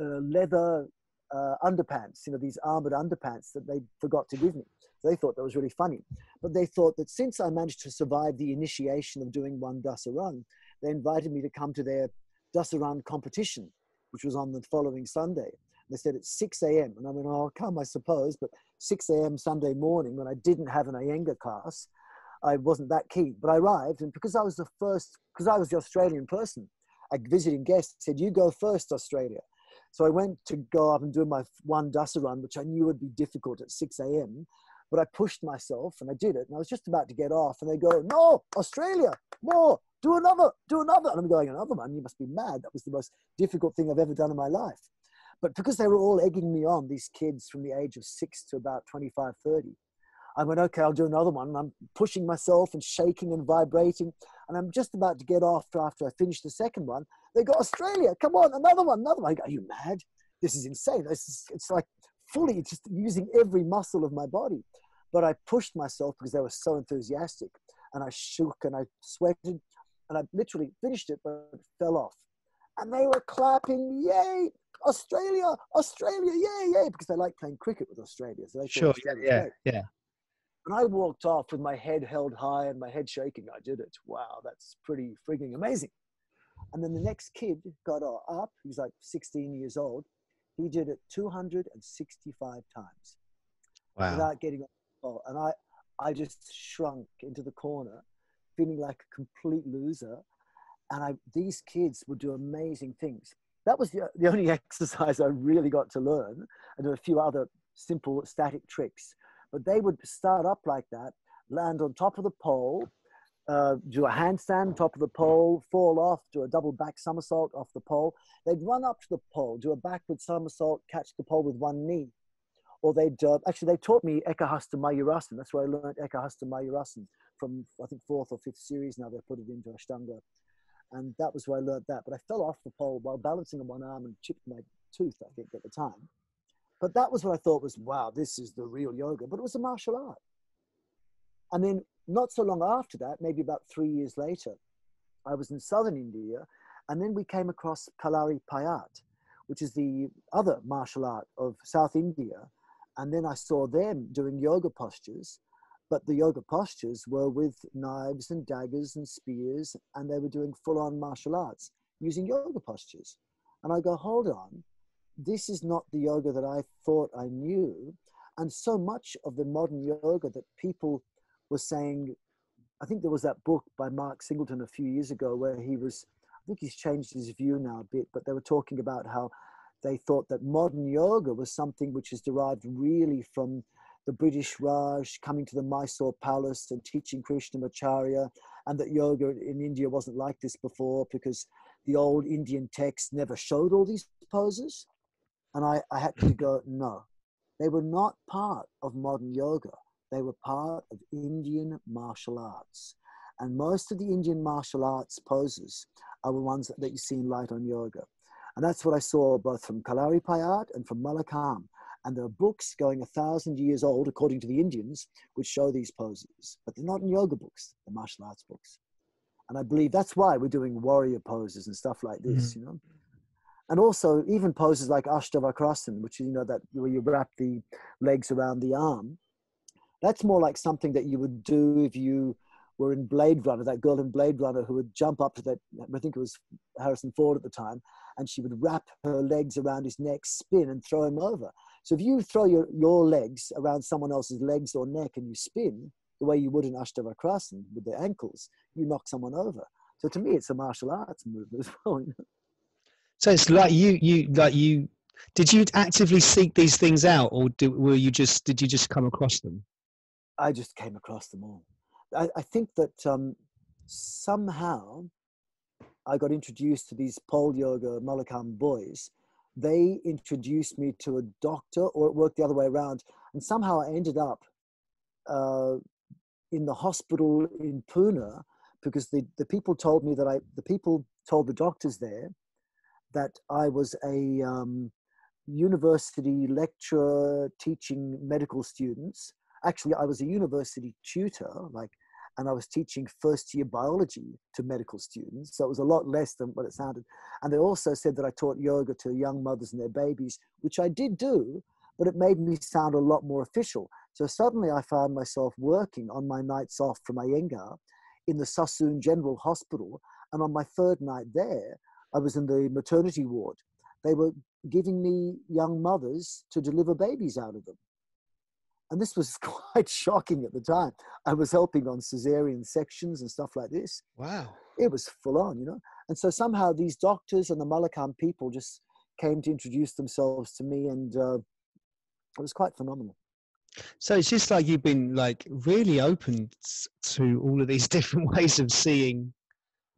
uh, leather uh, underpants, you know, these armored underpants that they forgot to give me. They thought that was really funny. But they thought that since I managed to survive the initiation of doing one dasaran, they invited me to come to their dasaran competition, which was on the following Sunday. They said at six a m And I went, oh, I'll come, I suppose. But six a m Sunday morning, when I didn't have an Iyengar class, I wasn't that keen. But I arrived, and because I was the first, because I was the Australian person, a visiting guest said, you go first, Australia. So I went to go up and do my one dasaran, which I knew would be difficult at six a m But I pushed myself, and I did it. And I was just about to get off, and they go, no, Australia, more, do another, do another. And I'm going, another one? You must be mad. That was the most difficult thing I've ever done in my life. But because they were all egging me on, these kids from the age of six to about twenty-five, thirty, I went, okay, I'll do another one. And I'm pushing myself and shaking and vibrating. And I'm just about to get off after I finish the second one. They go, Australia, come on, another one, another one. I go, are you mad? This is insane. This is, it's like fully just using every muscle of my body. But I pushed myself because they were so enthusiastic. And I shook and I sweated. And I literally finished it, but it fell off. And they were clapping, yay, Australia, Australia, yay, yay, because they like playing cricket with Australia. So they sure, Australia yeah, yeah, yeah. And I walked off with my head held high and my head shaking. I did it. Wow, that's pretty frigging amazing. And then the next kid got up. He's like sixteen years old. He did it two hundred sixty-five times wow. without getting off. And I, I just shrunk into the corner, feeling like a complete loser. And I, these kids would do amazing things. That was the, the only exercise I really got to learn, and a few other simple static tricks. But they would start up like that, land on top of the pole, uh, do a handstand, top of the pole, fall off, do a double back somersault off the pole. They'd run up to the pole, do a backward somersault, catch the pole with one knee. Or they'd, uh, actually they taught me Ekahasta Mayurasana. That's where I learned Ekahasta Mayurasana from, I think, fourth or fifth series. Now they put it into Ashtanga. And that was where I learned that. But I fell off the pole while balancing on one arm and chipped my tooth, I think, at the time. But that was what I thought was, wow, this is the real yoga. But it was a martial art. And then not so long after that, maybe about three years later, I was in southern India. And then we came across Kalari Payat, which is the other martial art of South India. And then I saw them doing yoga postures. But the yoga postures were with knives and daggers and spears, and they were doing full-on martial arts using yoga postures. And I go, hold on, this is not the yoga that I thought I knew. And so much of the modern yoga that people were saying, I think there was that book by Mark Singleton a few years ago where he was, I think he's changed his view now a bit, but they were talking about how they thought that modern yoga was something which is derived really from the British Raj coming to the Mysore Palace and teaching Krishnamacharya, and that yoga in India wasn't like this before because the old Indian texts never showed all these poses. And I, I had to go, no, they were not part of modern yoga. They were part of Indian martial arts. And most of the Indian martial arts poses are the ones that you see in Light on Yoga. And that's what I saw both from Kalari Payat and from Malakam. And there are books going a thousand years old, according to the Indians, which show these poses. But they're not in yoga books, they're martial arts books. And I believe that's why we're doing warrior poses and stuff like this, mm. you know. And also even poses like Ashtavakrasana, which is, you know, that where you wrap the legs around the arm. That's more like something that you would do if you were in Blade Runner, that girl in Blade Runner who would jump up to that, I think it was Harrison Ford at the time, and she would wrap her legs around his neck, spin and throw him over. So if you throw your, your legs around someone else's legs or neck and you spin, the way you would in Ashtavakrasan with the ankles, you knock someone over. So to me, it's a martial arts movement as well. So it's like you, you, like you, did you actively seek these things out, or do, were you just, did you just come across them? I just came across them all. I, I think that um, somehow I got introduced to these pole yoga Molokam boys. They introduced me to a doctor, or it worked the other way around. And somehow I ended up uh, in the hospital in Pune, because the, the people told me that I, the people told the doctors there that I was a um, university lecturer teaching medical students. Actually, I was a university tutor, like, and I was teaching first year biology to medical students. So it was a lot less than what it sounded. And they also said that I taught yoga to young mothers and their babies, which I did do, but it made me sound a lot more official. So suddenly I found myself working on my nights off from Iyengar in the Sassoon General Hospital. And on my third night there, I was in the maternity ward. They were giving me young mothers to deliver babies out of them. And this was quite shocking at the time. I was helping on cesarean sections and stuff like this. Wow. It was full on, you know. And so somehow these doctors and the Molokam people just came to introduce themselves to me, and uh, it was quite phenomenal. So it's just like you've been like really open to all of these different ways of seeing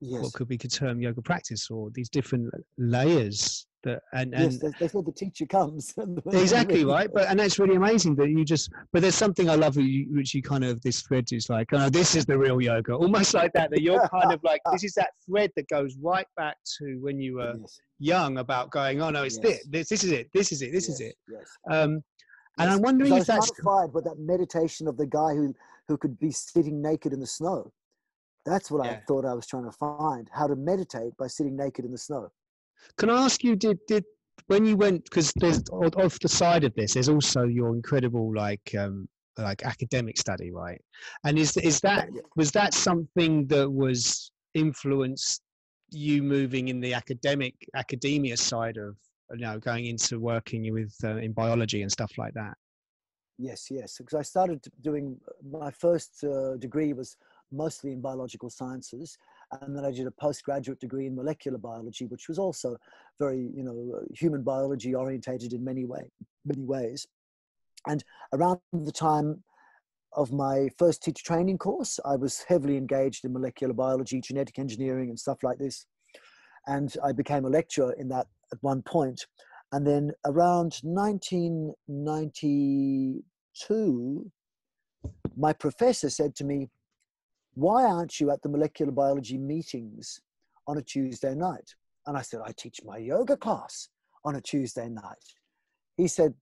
yes. what could be termed yoga practice, or these different layers. That, and, and yes, that's, that's where the teacher comes. Exactly right, but and that's really amazing that you just. But there's something I love, you, which you kind of this thread is like, oh, this is the real yoga, almost like that. That you're kind of like, this is that thread that goes right back to when you were yes. young about going, oh no, it's yes. this, this is it, this is it, this yes. is it. Yes. Um, and yes. I'm wondering if that's inspired by that meditation of the guy who who could be sitting naked in the snow. That's what yeah. I thought I was trying to find: how to meditate by sitting naked in the snow. Can I ask you, did, did when you went, because there's off the side of this, there's also your incredible like um, like academic study, right? And is is that was that something that was influenced you moving in the academic academia side of, you know, going into working with uh, in biology and stuff like that? Yes, yes, because I started doing my first uh, degree was mostly in biological sciences. And then I did a postgraduate degree in molecular biology, which was also very, you know, human biology orientated in many way, many ways. And around the time of my first teacher training course, I was heavily engaged in molecular biology, genetic engineering and stuff like this. And I became a lecturer in that at one point. And then around nineteen ninety-two, my professor said to me, "Why aren't you at the molecular biology meetings on a Tuesday night?" And I said, "I teach my yoga class on a Tuesday night." He said,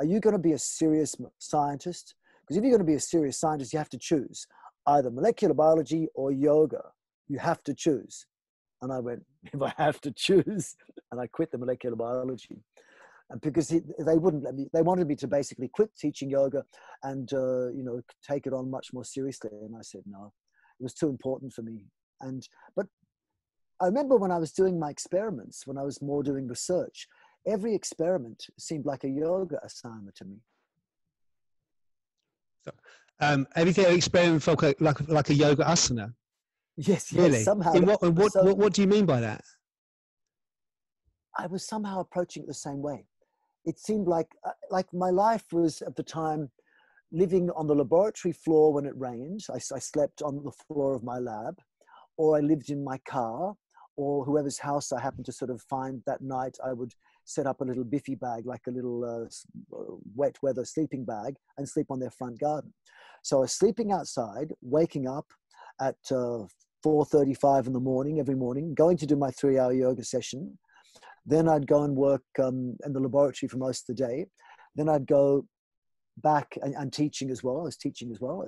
"Are you going to be a serious scientist? Because if you're going to be a serious scientist, you have to choose either molecular biology or yoga. You have to choose." And I went, "If I have to choose," and I quit the molecular biology. And because he, they wouldn't let me, they wanted me to basically quit teaching yoga and, uh, you know, take it on much more seriously. And I said, no. Was too important for me. And but I remember when I was doing my experiments, when I was more doing research, every experiment seemed like a yoga asana to me. So, um, everything experiment felt like, like like a yoga asana. Yes, really. Yes, somehow. In what, in what, so, what what do you mean by that? I was somehow approaching it the same way. It seemed like like my life was at the time. Living on the laboratory floor when it rained, I, I slept on the floor of my lab, or I lived in my car, or whoever's house I happened to sort of find that night, I would set up a little biffy bag, like a little uh, wet weather sleeping bag, and sleep on their front garden. So I was sleeping outside, waking up at uh, four thirty-five in the morning, every morning, going to do my three hour yoga session. Then I'd go and work um, in the laboratory for most of the day. Then I'd go back and, and teaching as well. I was teaching as well,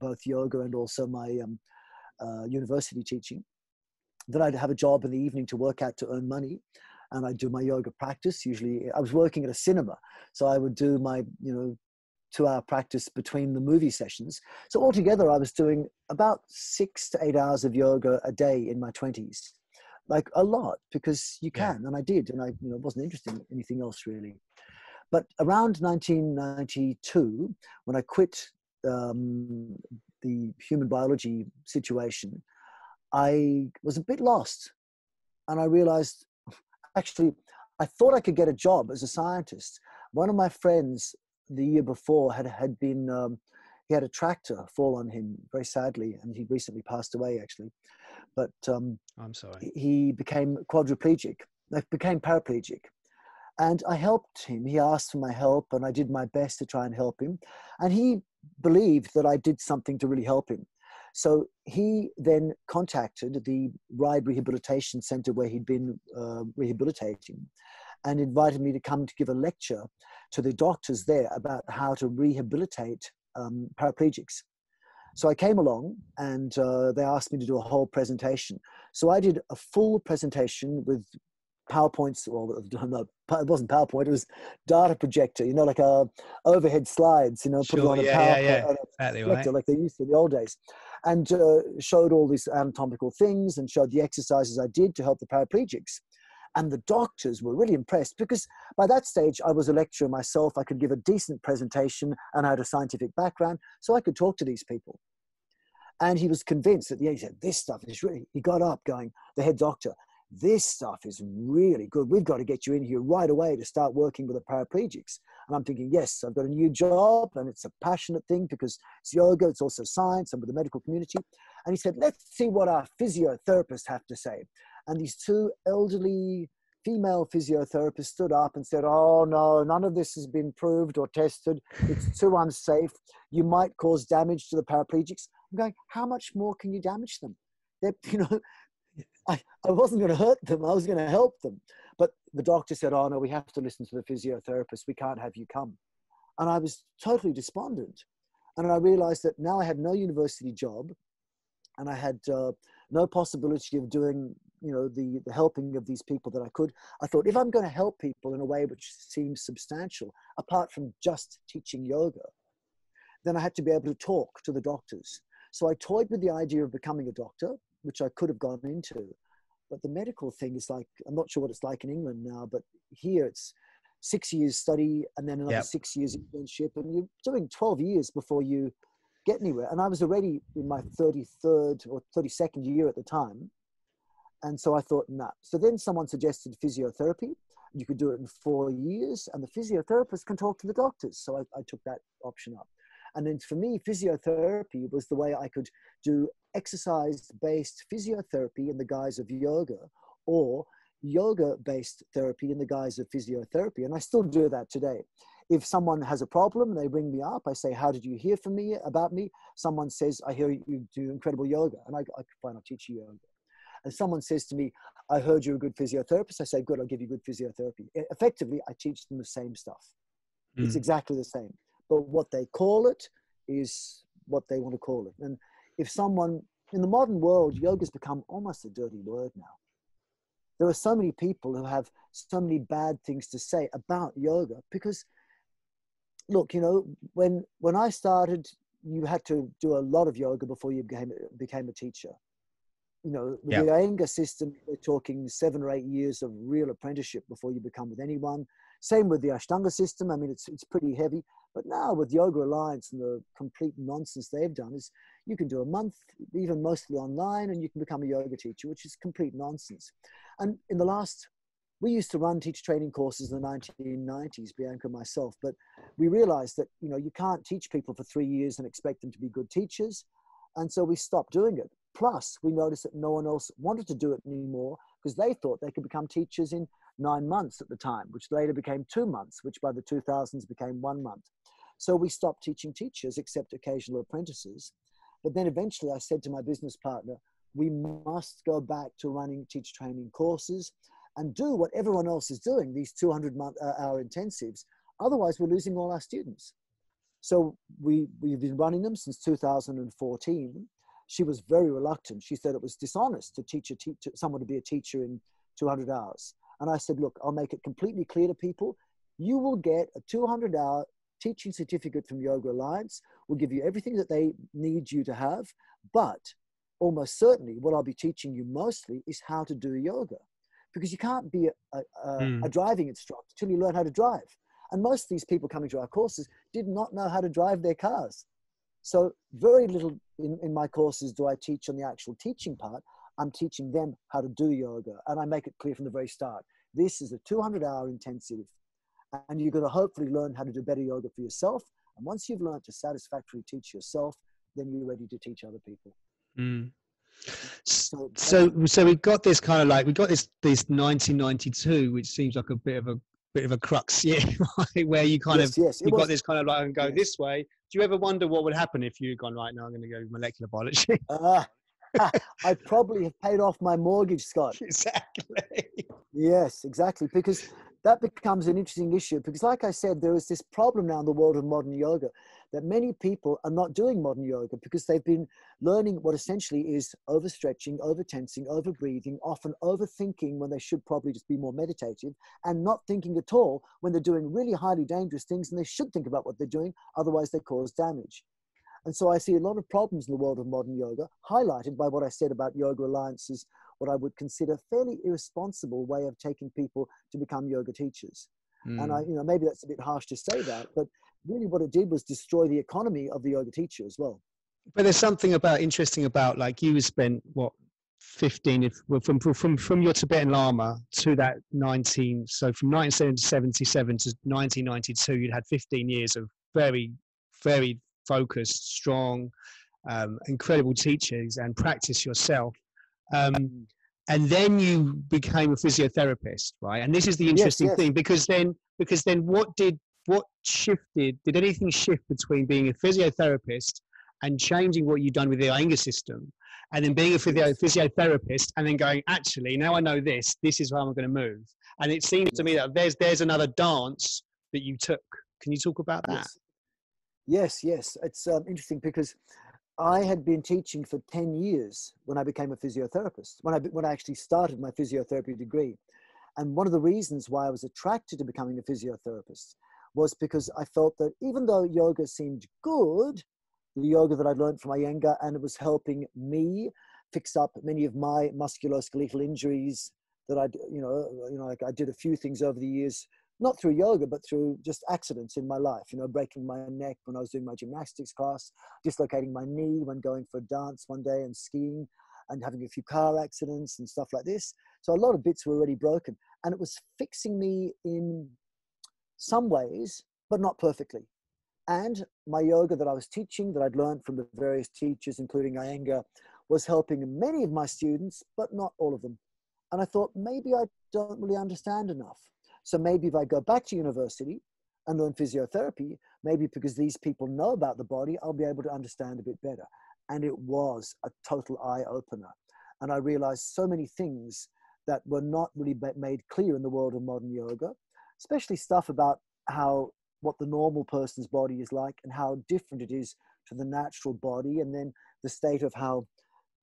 both yoga and also my um, uh, university teaching. Then I'd have a job in the evening to work at to earn money, and I'd do my yoga practice. Usually I was working at a cinema, so I would do my, you know, two-hour practice between the movie sessions. So altogether, I was doing about six to eight hours of yoga a day in my twenties, like a lot, because you can. Yeah. And I did, and I you know, wasn't interested in anything else really. But around nineteen ninety-two, when I quit um, the human biology situation, I was a bit lost. And I realized, actually, I thought I could get a job as a scientist. One of my friends the year before had, had been, um, he had a tractor fall on him, very sadly, and he recently passed away, actually. But um, I'm sorry. He became quadriplegic, like became paraplegic. And I helped him. He asked for my help, and I did my best to try and help him. And he believed that I did something to really help him. So he then contacted the Ride Rehabilitation Center where he'd been uh, rehabilitating, and invited me to come to give a lecture to the doctors there about how to rehabilitate um, paraplegics. So I came along, and uh, they asked me to do a whole presentation. So I did a full presentation with PowerPoints, or no, it wasn't PowerPoint, it was data projector, you know, like uh, overhead slides, you know, sure, put it on yeah, a PowerPoint, yeah, yeah. Exactly, projector, right. Like they used to in the old days. And uh, showed all these anatomical things and showed the exercises I did to help the paraplegics. And the doctors were really impressed, because by that stage, I was a lecturer myself. I could give a decent presentation, and I had a scientific background, so I could talk to these people. And he was convinced that, yeah, he said, this stuff is really, he got up going, the head doctor, this stuff is really good. We've got to get you in here right away to start working with the paraplegics. And I'm thinking, yes, I've got a new job, and it's a passionate thing because it's yoga, it's also science, and with the medical community. And he said, let's see what our physiotherapists have to say. And these two elderly female physiotherapists stood up and said, oh no, none of this has been proved or tested. It's too unsafe. You might cause damage to the paraplegics. I'm going, how much more can you damage them? They're, you know, I, I wasn't going to hurt them. I was going to help them. But the doctor said, oh no, we have to listen to the physiotherapist. We can't have you come. And I was totally despondent. And I realized that now I had no university job, and I had uh, no possibility of doing, you know, the, the helping of these people that I could. I thought, if I'm going to help people in a way which seems substantial, apart from just teaching yoga, then I had to be able to talk to the doctors. So I toyed with the idea of becoming a doctor, which I could have gone into. But the medical thing is like, I'm not sure what it's like in England now, but here it's six years study and then another yep. six years internship. And you're doing twelve years before you get anywhere. And I was already in my thirty-third or thirty-second year at the time. And so I thought, nah. So then someone suggested physiotherapy. You could do it in four years and the physiotherapist can talk to the doctors. So I, I took that option up. And then for me, physiotherapy was the way I could do exercise-based physiotherapy in the guise of yoga, or yoga-based therapy in the guise of physiotherapy. And I still do that today. If someone has a problem, they ring me up. I say, how did you hear from me, about me? Someone says, I hear you do incredible yoga. And I, I find I'll teach you yoga. And someone says to me, I heard you're a good physiotherapist. I say, good, I'll give you good physiotherapy. Effectively, I teach them the same stuff. Mm. It's exactly the same. But what they call it is what they want to call it. And if someone, in the modern world, yoga's become almost a dirty word now. There are so many people who have so many bad things to say about yoga because, look, you know, when, when I started, you had to do a lot of yoga before you became, became a teacher. You know, with yeah. the Iyengar system, we're talking seven or eight years of real apprenticeship before you become with anyone. Same with the Ashtanga system. I mean, it's, it's pretty heavy. But now with Yoga Alliance and the complete nonsense they've done is you can do a month, even mostly online, and you can become a yoga teacher, which is complete nonsense. And in the last, we used to run teacher training courses in the nineteen nineties, Bianca and myself, but we realized that, you know, you can't teach people for three years and expect them to be good teachers. And so we stopped doing it. Plus, we noticed that no one else wanted to do it anymore because they thought they could become teachers in nine months at the time, which later became two months, which by the two thousands became one month. So we stopped teaching teachers except occasional apprentices. But then eventually I said to my business partner, we must go back to running teacher training courses and do what everyone else is doing, these two hundred hour intensives. Otherwise, we're losing all our students. So we, we've been running them since two thousand fourteen. She was very reluctant. She said it was dishonest to teach a teacher, someone to be a teacher in two hundred hours. And I said, look, I'll make it completely clear to people. You will get a two hundred hour teaching certificate from Yoga Alliance will give you everything that they need you to have, but almost certainly what I'll be teaching you mostly is how to do yoga, because you can't be a, a, a, mm. a driving instructor till you learn how to drive. And most of these people coming to our courses did not know how to drive their cars. So very little in, in my courses do I teach on the actual teaching part. I'm teaching them how to do yoga, and I make it clear from the very start. This is a two hundred hour intensive, and you're going to hopefully learn how to do better yoga for yourself. And once you've learned to satisfactorily teach yourself, then you're ready to teach other people. Mm. So, so, so we've got this kind of like, we've got this, this nineteen ninety-two, which seems like a bit of a, bit of a crux, yeah, right? Where you kind yes, of, yes, you've was, got this kind of like, I'm going yes. this way. Do you ever wonder what would happen if you'd gone, right, now I'm going to go molecular biology? Uh, I probably have paid off my mortgage, Scott. Exactly. Yes, exactly. Because that becomes an interesting issue. Because like I said, there is this problem now in the world of modern yoga that many people are not doing modern yoga because they've been learning what essentially is overstretching, overtensing, overbreathing, often overthinking when they should probably just be more meditative, and not thinking at all when they're doing really highly dangerous things and they should think about what they're doing, otherwise they cause damage. And so I see a lot of problems in the world of modern yoga, highlighted by what I said about Yoga Alliance's, what I would consider fairly irresponsible way of taking people to become yoga teachers. Mm. And I, you know, maybe that's a bit harsh to say that, but really what it did was destroy the economy of the yoga teacher as well. But there's something about interesting about, like, you spent what, fifteen, if, well, from, from, from your Tibetan Lama to that nineteen, so from nineteen seventy-seven to nineteen ninety-two, you'd had fifteen years of very, very focused, strong, um, incredible teachings and practice yourself. Um, and then you became a physiotherapist, right? And this is the interesting yes, yes. thing, because then, because then what did, what shifted, did anything shift between being a physiotherapist and changing what you've done with the Iyengar system, and then being a physio, physiotherapist and then going, actually, now I know this, this is how I'm going to move. And it seems to me that there's, there's another dance that you took. Can you talk about that? Yes. Yes, yes. It's um, interesting because I had been teaching for ten years when I became a physiotherapist, when I, when I actually started my physiotherapy degree. And one of the reasons why I was attracted to becoming a physiotherapist was because I felt that even though yoga seemed good, the yoga that I'd learned from Iyengar, and it was helping me fix up many of my musculoskeletal injuries that I, you know, you know, like I did a few things over the years, not through yoga, but through just accidents in my life, you know, breaking my neck when I was doing my gymnastics class, dislocating my knee when going for a dance one day and skiing, and having a few car accidents and stuff like this. So a lot of bits were already broken, and it was fixing me in some ways, but not perfectly. And my yoga that I was teaching, that I'd learned from the various teachers, including Iyengar, was helping many of my students, but not all of them. And I thought, maybe I don't really understand enough. So maybe if I go back to university and learn physiotherapy, maybe because these people know about the body, I'll be able to understand a bit better. And it was a total eye opener. And I realized so many things that were not really made clear in the world of modern yoga, especially stuff about how, what the normal person's body is like and how different it is to the natural body. And then the state of how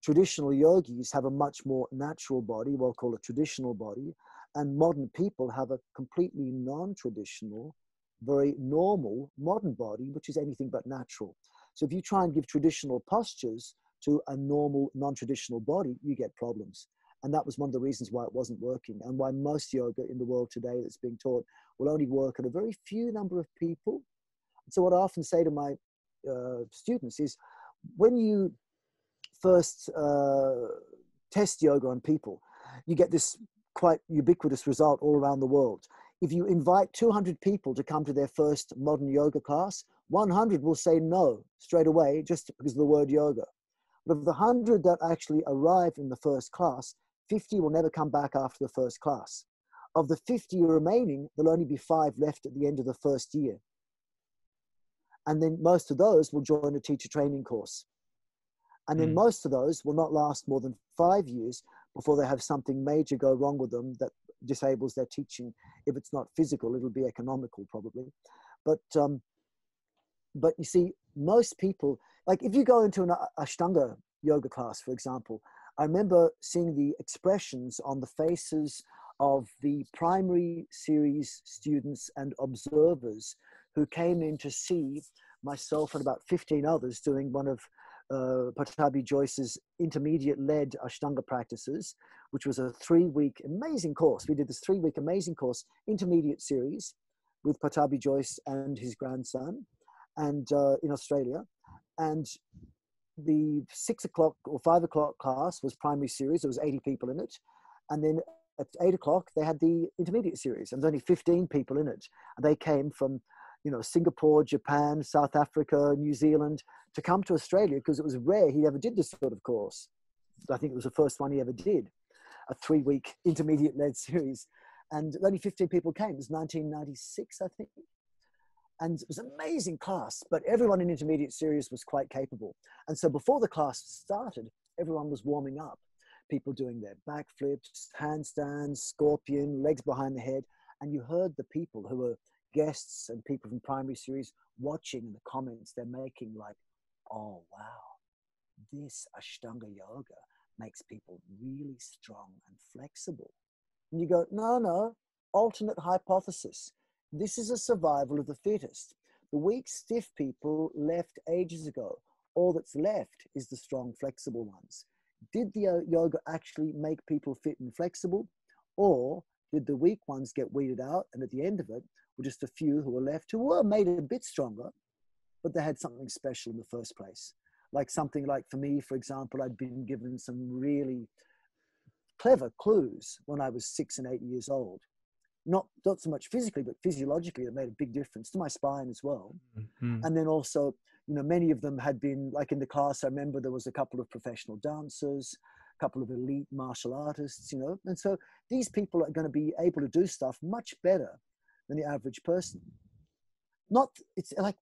traditional yogis have a much more natural body, we'll call it traditional body. And modern people have a completely non-traditional, very normal modern body, which is anything but natural. So if you try and give traditional postures to a normal, non-traditional body, you get problems. And that was one of the reasons why it wasn't working, and why most yoga in the world today that's being taught will only work on a very few number of people. So what I often say to my uh, students is, when you first uh, test yoga on people, you get this quite ubiquitous result all around the world. If you invite two hundred people to come to their first modern yoga class, one hundred will say no straight away just because of the word yoga. But of the one hundred that actually arrive in the first class, fifty will never come back after the first class. Of the fifty remaining, there'll only be five left at the end of the first year. And then most of those will join a teacher training course. And then mm. most of those will not last more than five years before they have something major go wrong with them that disables their teaching. If it's not physical, it'll be economical probably. But, um, but you see, most people, like if you go into an Ashtanga yoga class, for example, I remember seeing the expressions on the faces of the primary series students and observers who came in to see myself and about fifteen others doing one of uh, Pattabhi Jois's intermediate-led Ashtanga practices, which was a three-week amazing course. We did this three-week amazing course, intermediate series, with Pattabhi Jois and his grandson, and uh, in Australia. And the six o'clock or five o'clock class was primary series. There was eighty people in it. And then at eight o'clock, they had the intermediate series, and there's only fifteen people in it. And they came from, you know, Singapore, Japan, South Africa, New Zealand, to come to Australia, because it was rare he ever did this sort of course. I think it was the first one he ever did, a three-week intermediate-led series. And only fifteen people came. It was nineteen ninety-six, I think. And it was an amazing class, but everyone in intermediate series was quite capable. And so before the class started, everyone was warming up. People doing their backflips, handstands, scorpion, legs behind the head. And you heard the people who were guests and people from primary series watching the comments they're making, like, oh, wow, this Ashtanga yoga makes people really strong and flexible. And you go, no, no, alternate hypothesis. This is a survival of the fittest. The weak, stiff people left ages ago. All that's left is the strong, flexible ones. Did the yoga actually make people fit and flexible? Or did the weak ones get weeded out, and at the end of it were just a few who were left who were made a bit stronger, but they had something special in the first place? Like something like, for me, for example, I'd been given some really clever clues when I was six and eight years old. Not, not so much physically, but physiologically, it made a big difference to my spine as well. Mm-hmm. And then also, you know, many of them had been, like in the class, I remember there was a couple of professional dancers, a couple of elite martial artists, you know. And so these people are going to be able to do stuff much better than the average person. Not, it's like,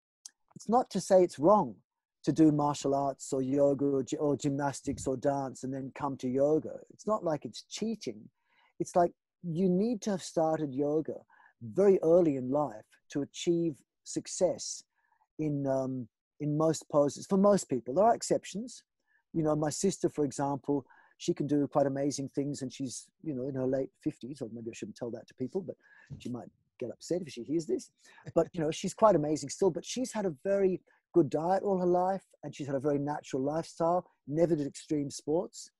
it's not to say it's wrong to do martial arts or yoga or, or gymnastics or dance and then come to yoga. It's not like it's cheating. It's like, you need to have started yoga very early in life to achieve success in, um, in most poses. For most people, there are exceptions. You know, my sister, for example, she can do quite amazing things, and she's, you know, in her late fifties, or maybe I shouldn't tell that to people, but she might get upset if she hears this. But, you know, she's quite amazing still, but she's had a very good diet all her life, and she's had a very natural lifestyle, never did extreme sports.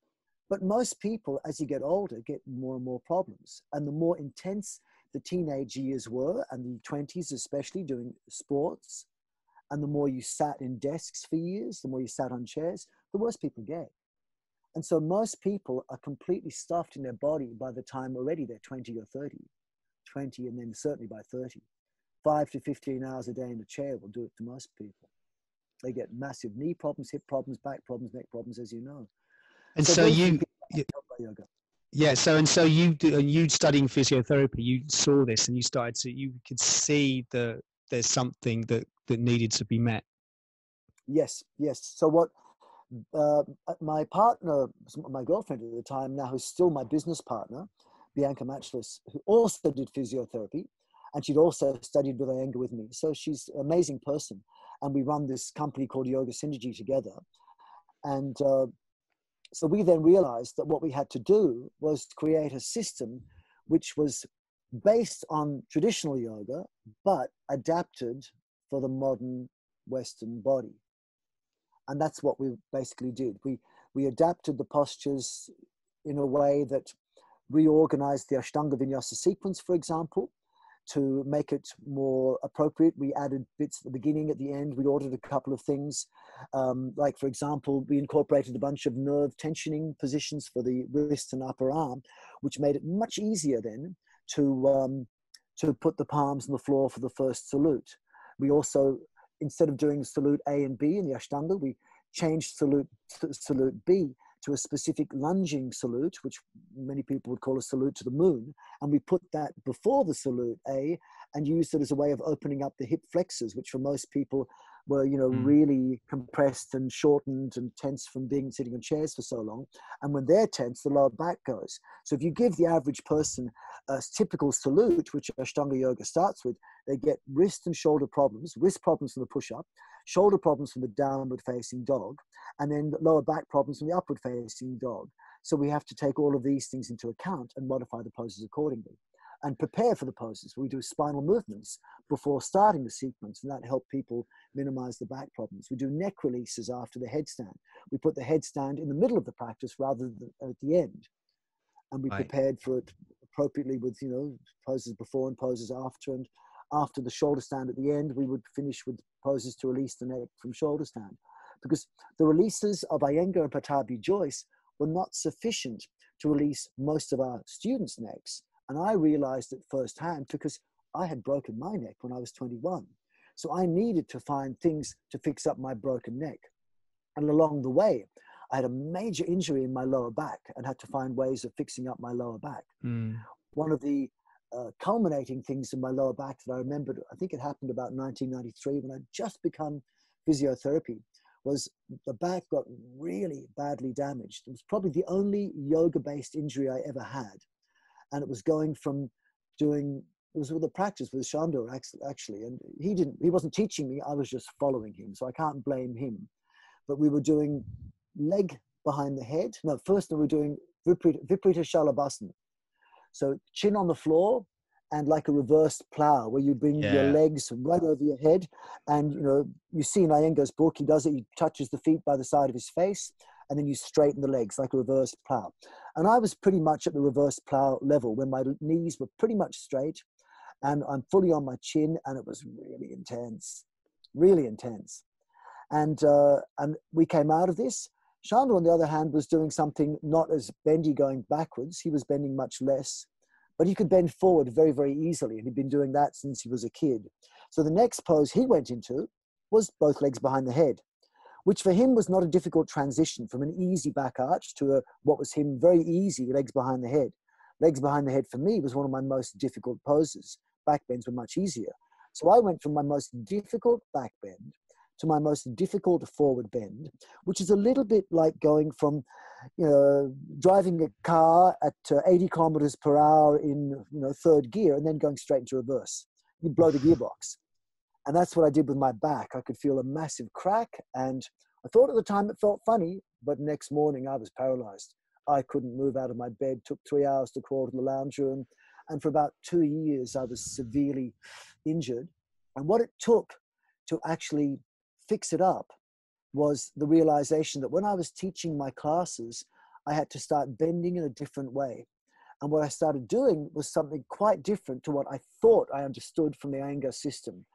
But most people, as you get older, get more and more problems. And the more intense the teenage years were, and the twenties especially, doing sports, and the more you sat in desks for years, the more you sat on chairs, the worse people get. And so most people are completely stuffed in their body by the time already they're twenty or thirty, twenty, and then certainly by thirty. five to fifteen hours a day in a chair will do it to most people. They get massive knee problems, hip problems, back problems, neck problems, as you know. And so, so you, you yoga. yeah. So and so you do, and you studying physiotherapy, you saw this and you started to, you could see that there's something that that needed to be met. Yes, yes. So what uh, my partner, my girlfriend at the time, now who's still my business partner, Bianca Matchless, who also did physiotherapy, and she'd also studied with Iyengar with me. So she's an amazing person, and we run this company called Yoga Synergy together, and. Uh, So we then realized that what we had to do was create a system which was based on traditional yoga, but adapted for the modern Western body. And that's what we basically did. We, we adapted the postures in a way that reorganized the Ashtanga Vinyasa sequence, for example, to make it more appropriate. We added bits at the beginning, at the end. We ordered a couple of things. Um, like, for example, we incorporated a bunch of nerve tensioning positions for the wrist and upper arm, which made it much easier then to, um, to put the palms on the floor for the first salute. We also, instead of doing salute A and B in the Ashtanga, we changed salute, salute B to a specific lunging salute, which many people would call a salute to the moon. And we put that before the salute A and used it as a way of opening up the hip flexors, which for most people were, you know, mm. really compressed and shortened and tense from being sitting on chairs for so long. And when they're tense, the lower back goes. So if you give the average person a typical salute, which Ashtanga yoga starts with, they get wrist and shoulder problems, wrist problems from the push-up, shoulder problems from the downward facing dog, and then lower back problems from the upward facing dog. So we have to take all of these things into account and modify the poses accordingly. and prepare for the poses. We do spinal movements before starting the sequence, and that helped people minimize the back problems. We do neck releases after the headstand. We put the headstand in the middle of the practice rather than at the end. And we right. prepared for it appropriately with, you know, poses before and poses after. And after the shoulder stand at the end, we would finish with poses to release the neck from shoulder stand. Because the releases of Iyengar and Pattabhi Jois were not sufficient to release most of our students' necks. And I realized it firsthand because I had broken my neck when I was twenty-one. So I needed to find things to fix up my broken neck. And along the way, I had a major injury in my lower back and had to find ways of fixing up my lower back. Mm. One of the uh, culminating things in my lower back that I remembered, I think it happened about nineteen ninety-three when I'd just become physiotherapy, was the back got really badly damaged. It was probably the only yoga-based injury I ever had. And it was going from doing, it was with a practice with Shandor actually, and he didn't, he wasn't teaching me, I was just following him, so I can't blame him. But we were doing leg behind the head. No, first we were doing Viprita, Viprita Shalabhasana. So chin on the floor and like a reversed plow where you bring yeah. your legs right over your head. And, you know, you see in Iyengar's book, he does it, he touches the feet by the side of his face and then you straighten the legs like a reverse plow. And I was pretty much at the reverse plow level when my knees were pretty much straight and I'm fully on my chin, and it was really intense, really intense. And, uh, and we came out of this. Shandor, on the other hand, was doing something not as bendy going backwards. He was bending much less, but he could bend forward very, very easily. And he'd been doing that since he was a kid. So the next pose he went into was both legs behind the head, which for him was not a difficult transition from an easy back arch to a, what was him very easy legs behind the head. Legs behind the head for me was one of my most difficult poses. Back bends were much easier. So I went from my most difficult back bend to my most difficult forward bend, which is a little bit like going from, you know, driving a car at uh, eighty kilometers per hour in, you know, third gear and then going straight into reverse. You blow the gearbox. And that's what I did with my back. I could feel a massive crack. And I thought at the time it felt funny, but next morning I was paralyzed. I couldn't move out of my bed, took three hours to crawl to the lounge room. And for about two years, I was severely injured. And what it took to actually fix it up was the realization that when I was teaching my classes, I had to start bending in a different way. And what I started doing was something quite different to what I thought I understood from the Iyengar system.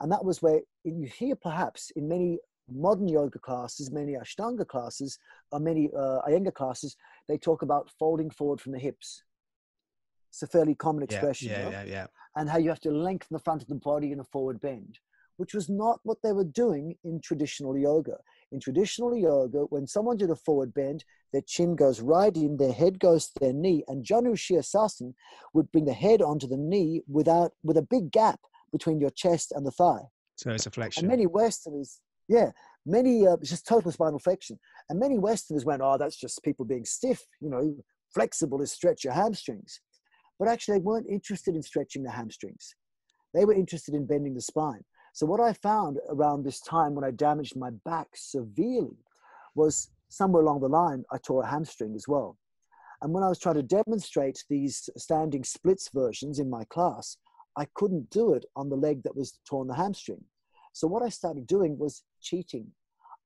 And that was where you hear perhaps in many modern yoga classes, many Ashtanga classes, or many uh, Iyengar classes, they talk about folding forward from the hips. It's a fairly common expression. Yeah, yeah, yeah, yeah. And how you have to lengthen the front of the body in a forward bend, which was not what they were doing in traditional yoga. In traditional yoga, when someone did a forward bend, their chin goes right in, their head goes to their knee, and Janu Sassoon would bring the head onto the knee without, with a big gap between your chest and the thigh. So it's a flexion. And many Westerners, yeah, many, uh, just total spinal flexion. And many Westerners went, oh, that's just people being stiff, you know, flexible is stretch your hamstrings. But actually they weren't interested in stretching the hamstrings. They were interested in bending the spine. So what I found around this time when I damaged my back severely was somewhere along the line, I tore a hamstring as well. And when I was trying to demonstrate these standing splits versions in my class, I couldn't do it on the leg that was torn the hamstring. So what I started doing was cheating.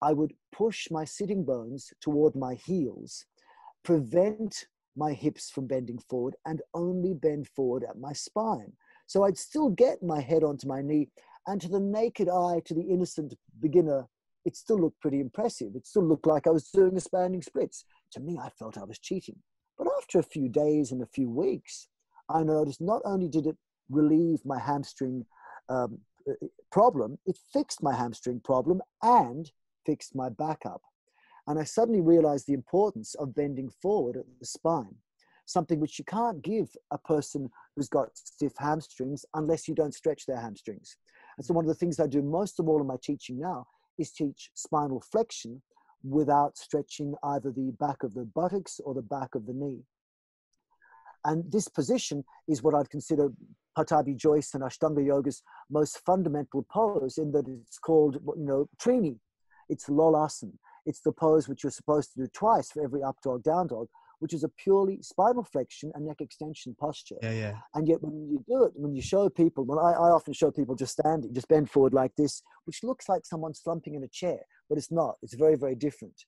I would push my sitting bones toward my heels, prevent my hips from bending forward, and only bend forward at my spine. So I'd still get my head onto my knee. And to the naked eye, to the innocent beginner, it still looked pretty impressive. It still looked like I was doing the standing splits. To me, I felt I was cheating. But after a few days and a few weeks, I noticed not only did it relieve my hamstring um, problem, it fixed my hamstring problem and fixed my back up. And I suddenly realized the importance of bending forward at the spine, something which you can't give a person who's got stiff hamstrings unless you don't stretch their hamstrings. And so one of the things I do most of all in my teaching now is teach spinal flexion without stretching either the back of the buttocks or the back of the knee. And this position is what I'd consider Pattabhi Jois and Ashtanga Yoga's most fundamental pose, in that it's called, you know, Trini. It's Lolasana. It's the pose which you're supposed to do twice for every up dog, down dog, which is a purely spinal flexion and neck extension posture. Yeah, yeah. And yet when you do it, when you show people, when I, I often show people just standing, just bend forward like this, which looks like someone slumping in a chair, but it's not. It's very, very different.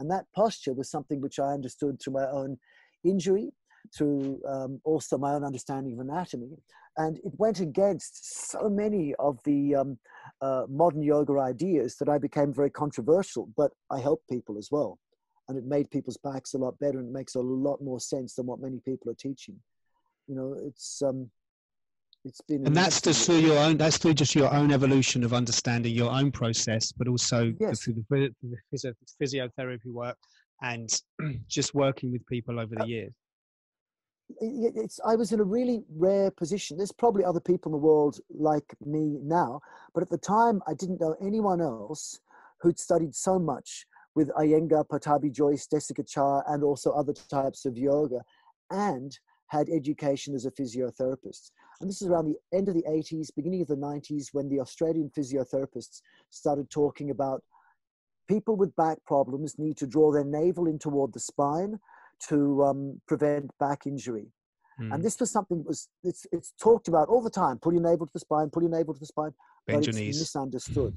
And that posture was something which I understood through my own injury, through um, also my own understanding of anatomy. And it went against so many of the um, uh, modern yoga ideas that I became very controversial, but I helped people as well. And it made people's backs a lot better, and it makes a lot more sense than what many people are teaching. You know, it's, um, it's been... And that's just through your own, that's through just your own evolution of understanding your own process, but also yes. through the, the physio, physiotherapy work and just working with people over the uh, years. It's, I was in a really rare position. There's probably other people in the world like me now, but at the time I didn't know anyone else who'd studied so much with Iyengar, Pattabhi Jois, Desikachar, and also other types of yoga, and had education as a physiotherapist. And this is around the end of the eighties, beginning of the nineties, when the Australian physiotherapists started talking about people with back problems need to draw their navel in toward the spine to um, prevent back injury. Mm. And this was something that was, it's, it's talked about all the time. Pull your navel to the spine, pull your navel to the spine. Bend your knees. It's misunderstood.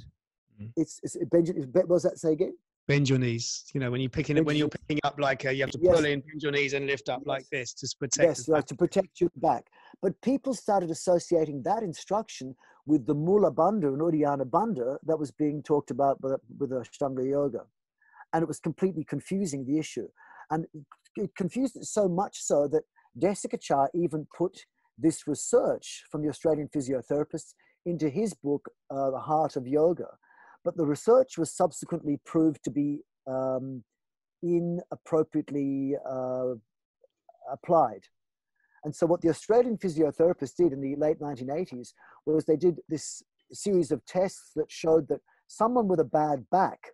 Mm. It's, it's, bend, what does that say again? Bend your knees. You know, when you're picking up, when you're picking up like uh, you have to pull yes. in, bend your knees and lift up yes. like this to protect. Yes, right, to protect your back. But people started associating that instruction with the Mula Bandha and Uddiyana Bandha that was being talked about with, with Ashtanga Yoga, and it was completely confusing the issue, and it confused it so much so that Desikachar even put this research from the Australian physiotherapists into his book, uh, The Heart of Yoga. But the research was subsequently proved to be um, inappropriately uh, applied. And so what the Australian physiotherapists did in the late nineteen eighties was they did this series of tests that showed that someone with a bad back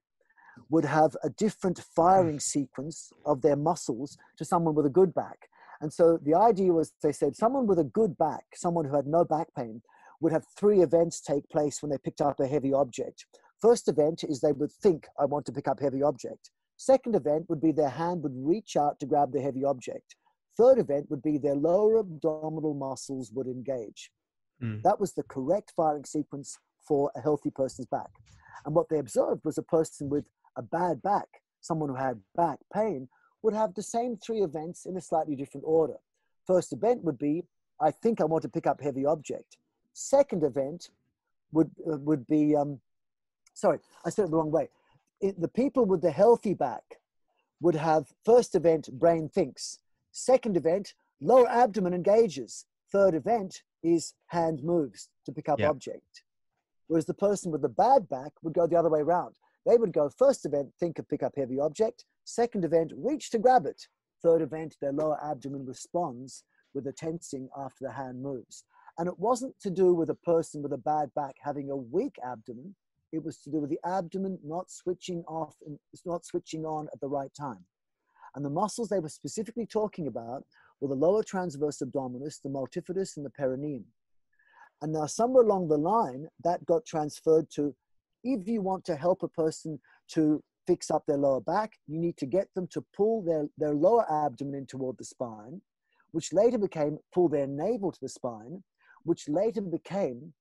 would have a different firing sequence of their muscles to someone with a good back. And so the idea was, they said, someone with a good back, someone who had no back pain, would have three events take place when they picked up a heavy object. First event is they would think, I want to pick up heavy object. Second event would be their hand would reach out to grab the heavy object. Third event would be their lower abdominal muscles would engage. Mm. That was the correct firing sequence for a healthy person's back. And what they observed was a person with a bad back, someone who had back pain, would have the same three events in a slightly different order. First event would be, I think I want to pick up heavy object. Second event would, uh, would be... Um, Sorry, I said it the wrong way. It, the people with the healthy back would have first event, brain thinks. Second event, lower abdomen engages. Third event is hand moves to pick up yeah. object. Whereas the person with the bad back would go the other way around. They would go first event, think of pick up heavy object. Second event, reach to grab it. Third event, their lower abdomen responds with a tensing after the hand moves. And it wasn't to do with a person with a bad back having a weak abdomen. It was to do with the abdomen not switching off and not switching on at the right time. And the muscles they were specifically talking about were the lower transverse abdominis, the multifidus, and the perineum. And now somewhere along the line, that got transferred to, if you want to help a person to fix up their lower back, you need to get them to pull their, their lower abdomen in toward the spine, which later became pull their navel to the spine, which later became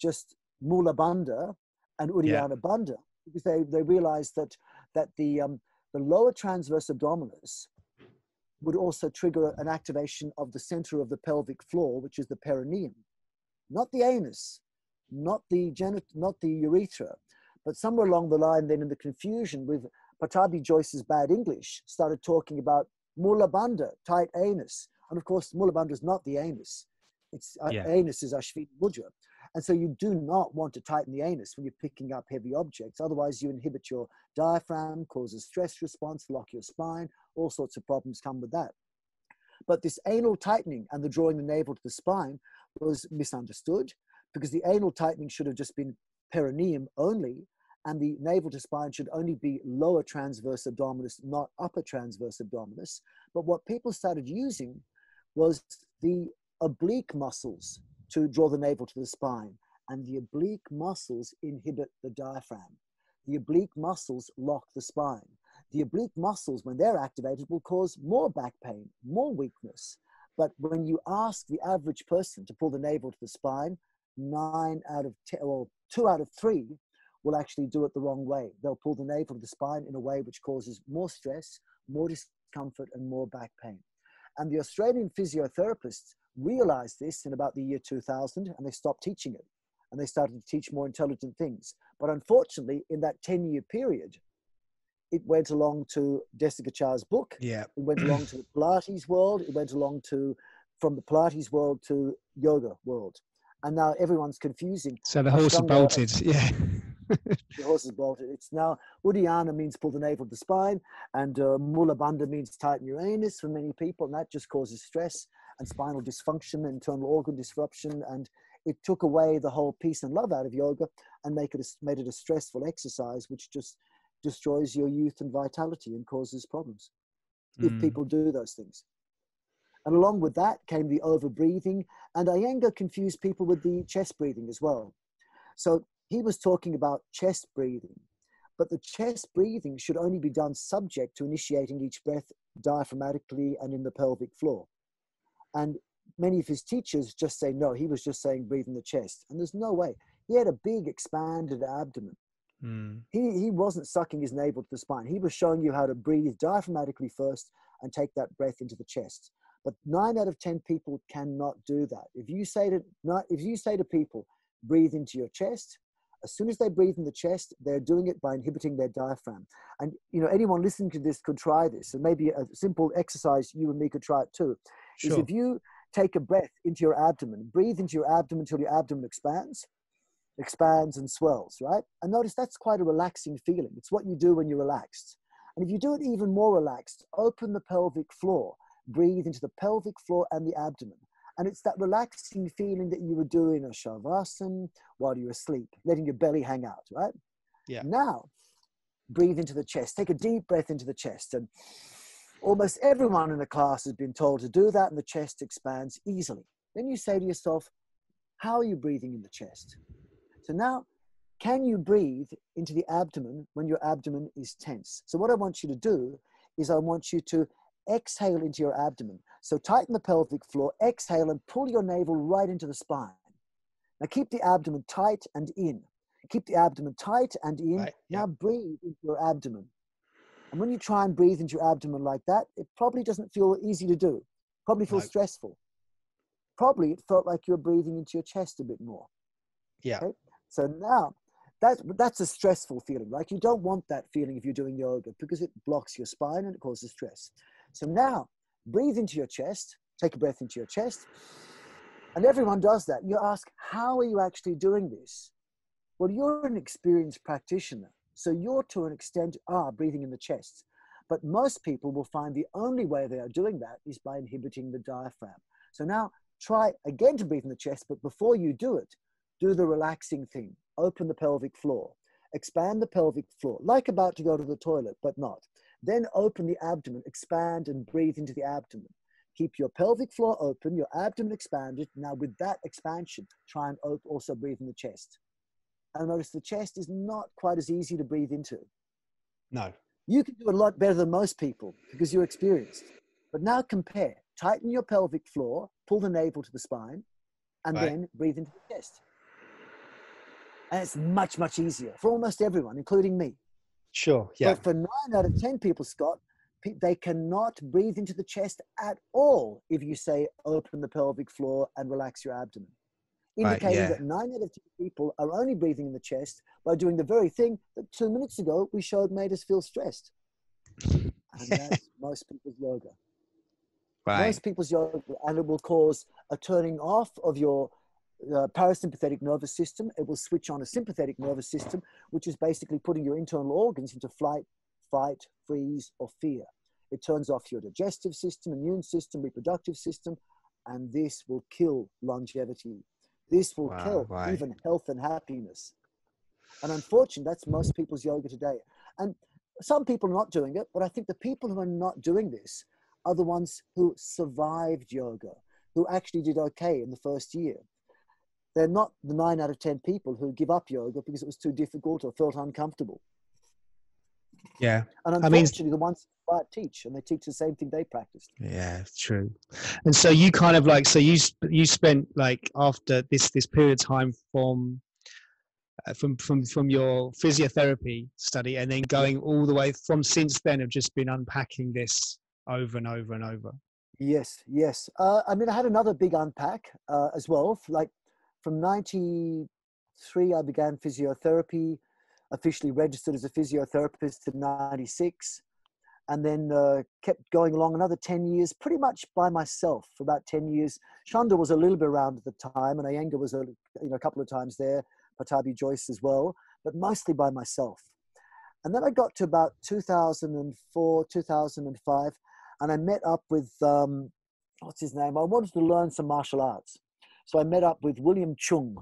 just Mula Bandha and Uddiyana yeah. Bandha, because they, they realized that, that the, um, the lower transverse abdominis would also trigger an activation of the center of the pelvic floor, which is the perineum, not the anus, not the, genit not the urethra, but somewhere along the line then in the confusion with Pattabhi Jois's bad English, started talking about Mula Bandha, tight anus. And of course, Mula Bandha is not the anus. It's, uh, yeah. Anus is Ashvini Mudra. And so you do not want to tighten the anus when you're picking up heavy objects. Otherwise, you inhibit your diaphragm, cause a stress response, lock your spine. All sorts of problems come with that. But this anal tightening and the drawing the navel to the spine was misunderstood, because the anal tightening should have just been perineum only, and the navel to spine should only be lower transverse abdominis, not upper transverse abdominis. But what people started using was the oblique muscles to draw the navel to the spine. And the oblique muscles inhibit the diaphragm. The oblique muscles lock the spine. The oblique muscles, when they're activated, will cause more back pain, more weakness. But when you ask the average person to pull the navel to the spine, nine out of ten, or two out of three, will actually do it the wrong way. They'll pull the navel to the spine in a way which causes more stress, more discomfort, and more back pain. And the Australian physiotherapists realized this in about the year two thousand, and they stopped teaching it. And they started to teach more intelligent things. But unfortunately, in that ten-year period, it went along to Desikachar's book. Yeah. It went along to the Pilates world. It went along to, from the Pilates world to yoga world. And now everyone's confusing. So the horse is bolted, yeah. The horse is bolted. It's now, Uddiyana means pull the navel of the spine, and uh, Mula Bandha means tighten your anus for many people, and that just causes stress and spinal dysfunction, internal organ disruption, and it took away the whole peace and love out of yoga and make it a, made it a stressful exercise, which just destroys your youth and vitality and causes problems mm. if people do those things. And along with that came the over-breathing, and Iyengar confused people with the chest breathing as well. So he was talking about chest breathing, but the chest breathing should only be done subject to initiating each breath diaphragmatically and in the pelvic floor. And many of his teachers just say, no, he was just saying breathe in the chest. And there's no way. He had a big expanded abdomen. Mm. He, he wasn't sucking his navel to the spine. He was showing you how to breathe diaphragmatically first and take that breath into the chest. But nine out of ten people cannot do that. If you say to, if you say to people, breathe into your chest, as soon as they breathe in the chest, they're doing it by inhibiting their diaphragm. And, you know, anyone listening to this could try this. And maybe a simple exercise, you and me could try it too. Sure. Is if you take a breath into your abdomen, breathe into your abdomen until your abdomen expands, expands and swells, right? And notice that's quite a relaxing feeling. It's what you do when you're relaxed. And if you do it even more relaxed, open the pelvic floor, breathe into the pelvic floor and the abdomen. And it's that relaxing feeling that you would do in a shavasana while you're asleep, letting your belly hang out, right? Yeah. Now, breathe into the chest. Take a deep breath into the chest. And almost everyone in the class has been told to do that, and the chest expands easily. Then you say to yourself, how are you breathing in the chest? So now, can you breathe into the abdomen when your abdomen is tense? So what I want you to do is I want you to exhale into your abdomen. So tighten the pelvic floor, exhale, and pull your navel right into the spine. Now keep the abdomen tight and in. Keep the abdomen tight and in. Right, yeah. Now breathe into your abdomen. And when you try and breathe into your abdomen like that, it probably doesn't feel easy to do. Probably feels no. stressful. Probably it felt like you're breathing into your chest a bit more. Yeah. Okay? So now, that's, that's a stressful feeling, right? You don't want that feeling if you're doing yoga because it blocks your spine and it causes stress. So now, breathe into your chest, take a breath into your chest. And everyone does that. You ask, how are you actually doing this? Well, you're an experienced practitioner. So you're to an extent are breathing in the chest. But most people will find the only way they are doing that is by inhibiting the diaphragm. So now try again to breathe in the chest, but before you do it, do the relaxing thing. Open the pelvic floor, expand the pelvic floor, like about to go to the toilet, but not. Then open the abdomen, expand and breathe into the abdomen. Keep your pelvic floor open, your abdomen expanded. Now with that expansion, try and also breathe in the chest. And notice the chest is not quite as easy to breathe into. No. You can do a lot better than most people because you're experienced. But now compare. Tighten your pelvic floor, pull the navel to the spine, and right. then breathe into the chest. And it's much, much easier for almost everyone, including me. Sure, yeah. But for nine out of ten people, Scott, they cannot breathe into the chest at all if you say open the pelvic floor and relax your abdomen. Indicating right, yeah. that nine out of ten people are only breathing in the chest by doing the very thing that two minutes ago we showed made us feel stressed. And that's most people's yoga. Right. Most people's yoga, and it will cause a turning off of your Uh, parasympathetic nervous system. It will switch on a sympathetic nervous system, which is basically putting your internal organs into flight, fight, freeze, or fear. It turns off your digestive system, immune system, reproductive system, and this will kill longevity. This will wow, kill right. even health and happiness. And unfortunately, that's most people's yoga today. And some people are not doing it, but I think the people who are not doing this are the ones who survived yoga, who actually did okay in the first year. They're not the nine out of ten people who give up yoga because it was too difficult or felt uncomfortable. Yeah. And unfortunately, I mean, the ones who teach, and they teach the same thing they practiced. Yeah, true. And so you kind of like, so you you spent like after this this period of time from uh, from from from your physiotherapy study, and then going all the way from since then, have just been unpacking this over and over and over. Yes, yes. Uh, I mean, I had another big unpack uh, as well. Like from ninety-three, I began physiotherapy, officially registered as a physiotherapist in ninety-six, and then uh, kept going along another ten years, pretty much by myself for about ten years. Shandor was a little bit around at the time, and Iyengar was a, you know, a couple of times there, Pattabhi Jois as well, but mostly by myself. And then I got to about two thousand four, two thousand five, and I met up with, um, what's his name? I wanted to learn some martial arts. So I met up with William Chung,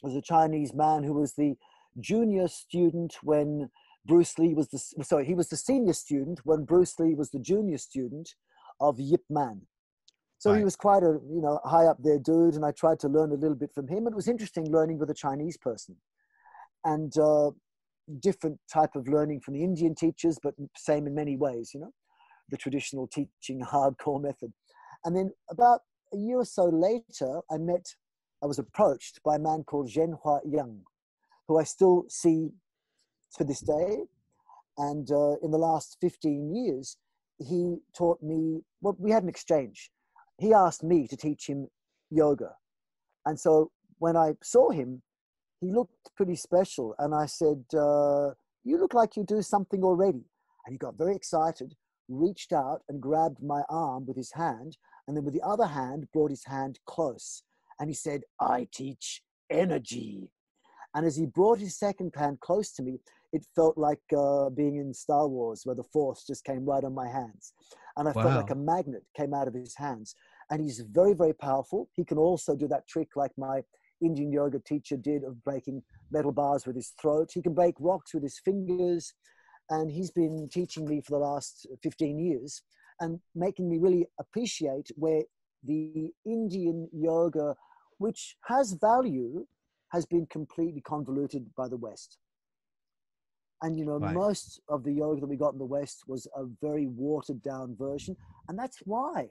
who was a Chinese man who was the junior student when Bruce Lee was the, sorry, he was the senior student when Bruce Lee was the junior student of Yip Man. So right. He was quite a, you know, high up there dude, and I tried to learn a little bit from him. It was interesting learning with a Chinese person, and uh, different type of learning from the Indian teachers, but same in many ways, you know, the traditional teaching hardcore method. And then about a year or so later, I met, I was approached by a man called Zhenhua Yang, who I still see to this day. And uh, in the last fifteen years, he taught me, well, we had an exchange. He asked me to teach him yoga. And so when I saw him, he looked pretty special. And I said, uh, you look like you do something already. And he got very excited, reached out and grabbed my arm with his hand. And then with the other hand, brought his hand close. And he said, I teach energy. And as he brought his second hand close to me, it felt like uh, being in Star Wars, where the force just came right on my hands. And I wow. felt like a magnet came out of his hands. And he's very, very powerful. He can also do that trick like my Indian yoga teacher did of breaking metal bars with his throat. He can break rocks with his fingers. And he's been teaching me for the last fifteen years and making me really appreciate where the Indian yoga, which has value, has been completely convoluted by the West. And, you know, right. most of the yoga that we got in the West was a very watered down version. And that's why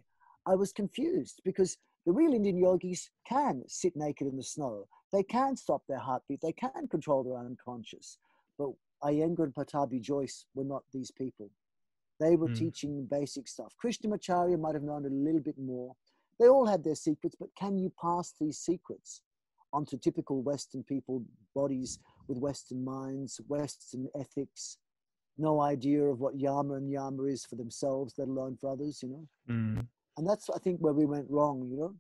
I was confused, because the real Indian yogis can sit naked in the snow. They can stop their heartbeat. They can control their unconscious. But Iyengar and Pattabhi Jois were not these people. They were mm. teaching basic stuff. Krishnamacharya might have known a little bit more. They all had their secrets, but can you pass these secrets onto typical Western people, bodies with Western minds, Western ethics, no idea of what yama and yama is for themselves, let alone for others, you know? Mm. And that's, I think, where we went wrong, you know?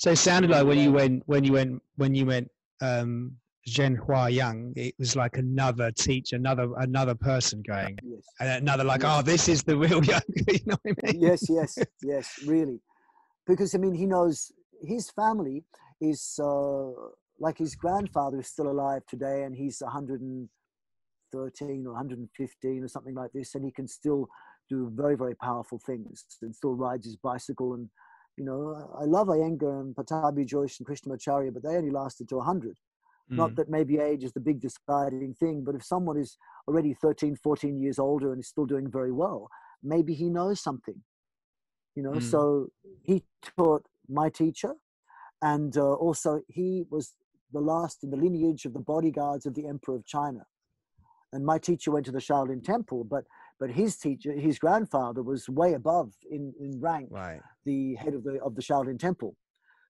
So it sounded like when you went, when you went, when you went, um, Zhenhua Yang, it was like another teacher, another another person going, yes. and another like, yes. oh, this is the real yoga, you know what I mean? Yes, yes, yes, really. Because, I mean, he knows his family is uh, like his grandfather is still alive today, and he's one hundred thirteen or one hundred fifteen or something like this, and he can still do very, very powerful things and still rides his bicycle. And, you know, I love Iyengar and Pattabhi Jois and Krishnamacharya, but they only lasted to one hundred. Mm. Not that maybe age is the big deciding thing, but if someone is already thirteen, fourteen years older and is still doing very well, maybe he knows something, you know? Mm. So he taught my teacher. And uh, also, he was the last in the lineage of the bodyguards of the Emperor of China. And my teacher went to the Shaolin Temple, but but his teacher, his grandfather, was way above in, in rank, right. the head of the of the Shaolin Temple.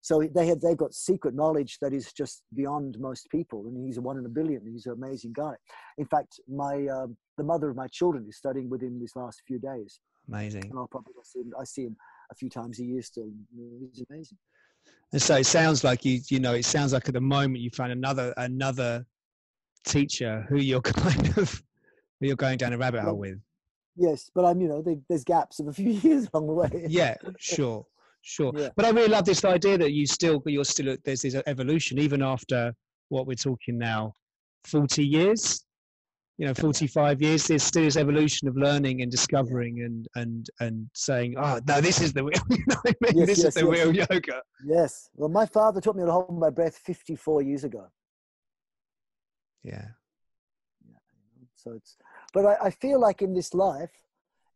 So they had they got secret knowledge that is just beyond most people. And he's a one in a billion. He's an amazing guy. In fact, my um, the mother of my children is studying with him these last few days. Amazing. And I'll probably see him, I see him a few times a year still. He's amazing. And so it sounds like you, you know, it sounds like at the moment you found another, another teacher who you're kind of, who you're going down a rabbit hole with. Yes. But I'm, you know, they, there's gaps of a few years along the way. Yeah, sure. Sure. Yeah. But I really love this idea that you still, you're still, there's this evolution, even after what we're talking now, forty years, you know, forty-five years, there's still this evolution of learning and discovering, yeah. and, and, and saying, oh, no, this is the real, you know what I mean? Yes, this yes, is the yes. real yoga. Yes. Well, my father taught me to hold my breath fifty-four years ago. Yeah. yeah. So it's, But I, I feel like in this life,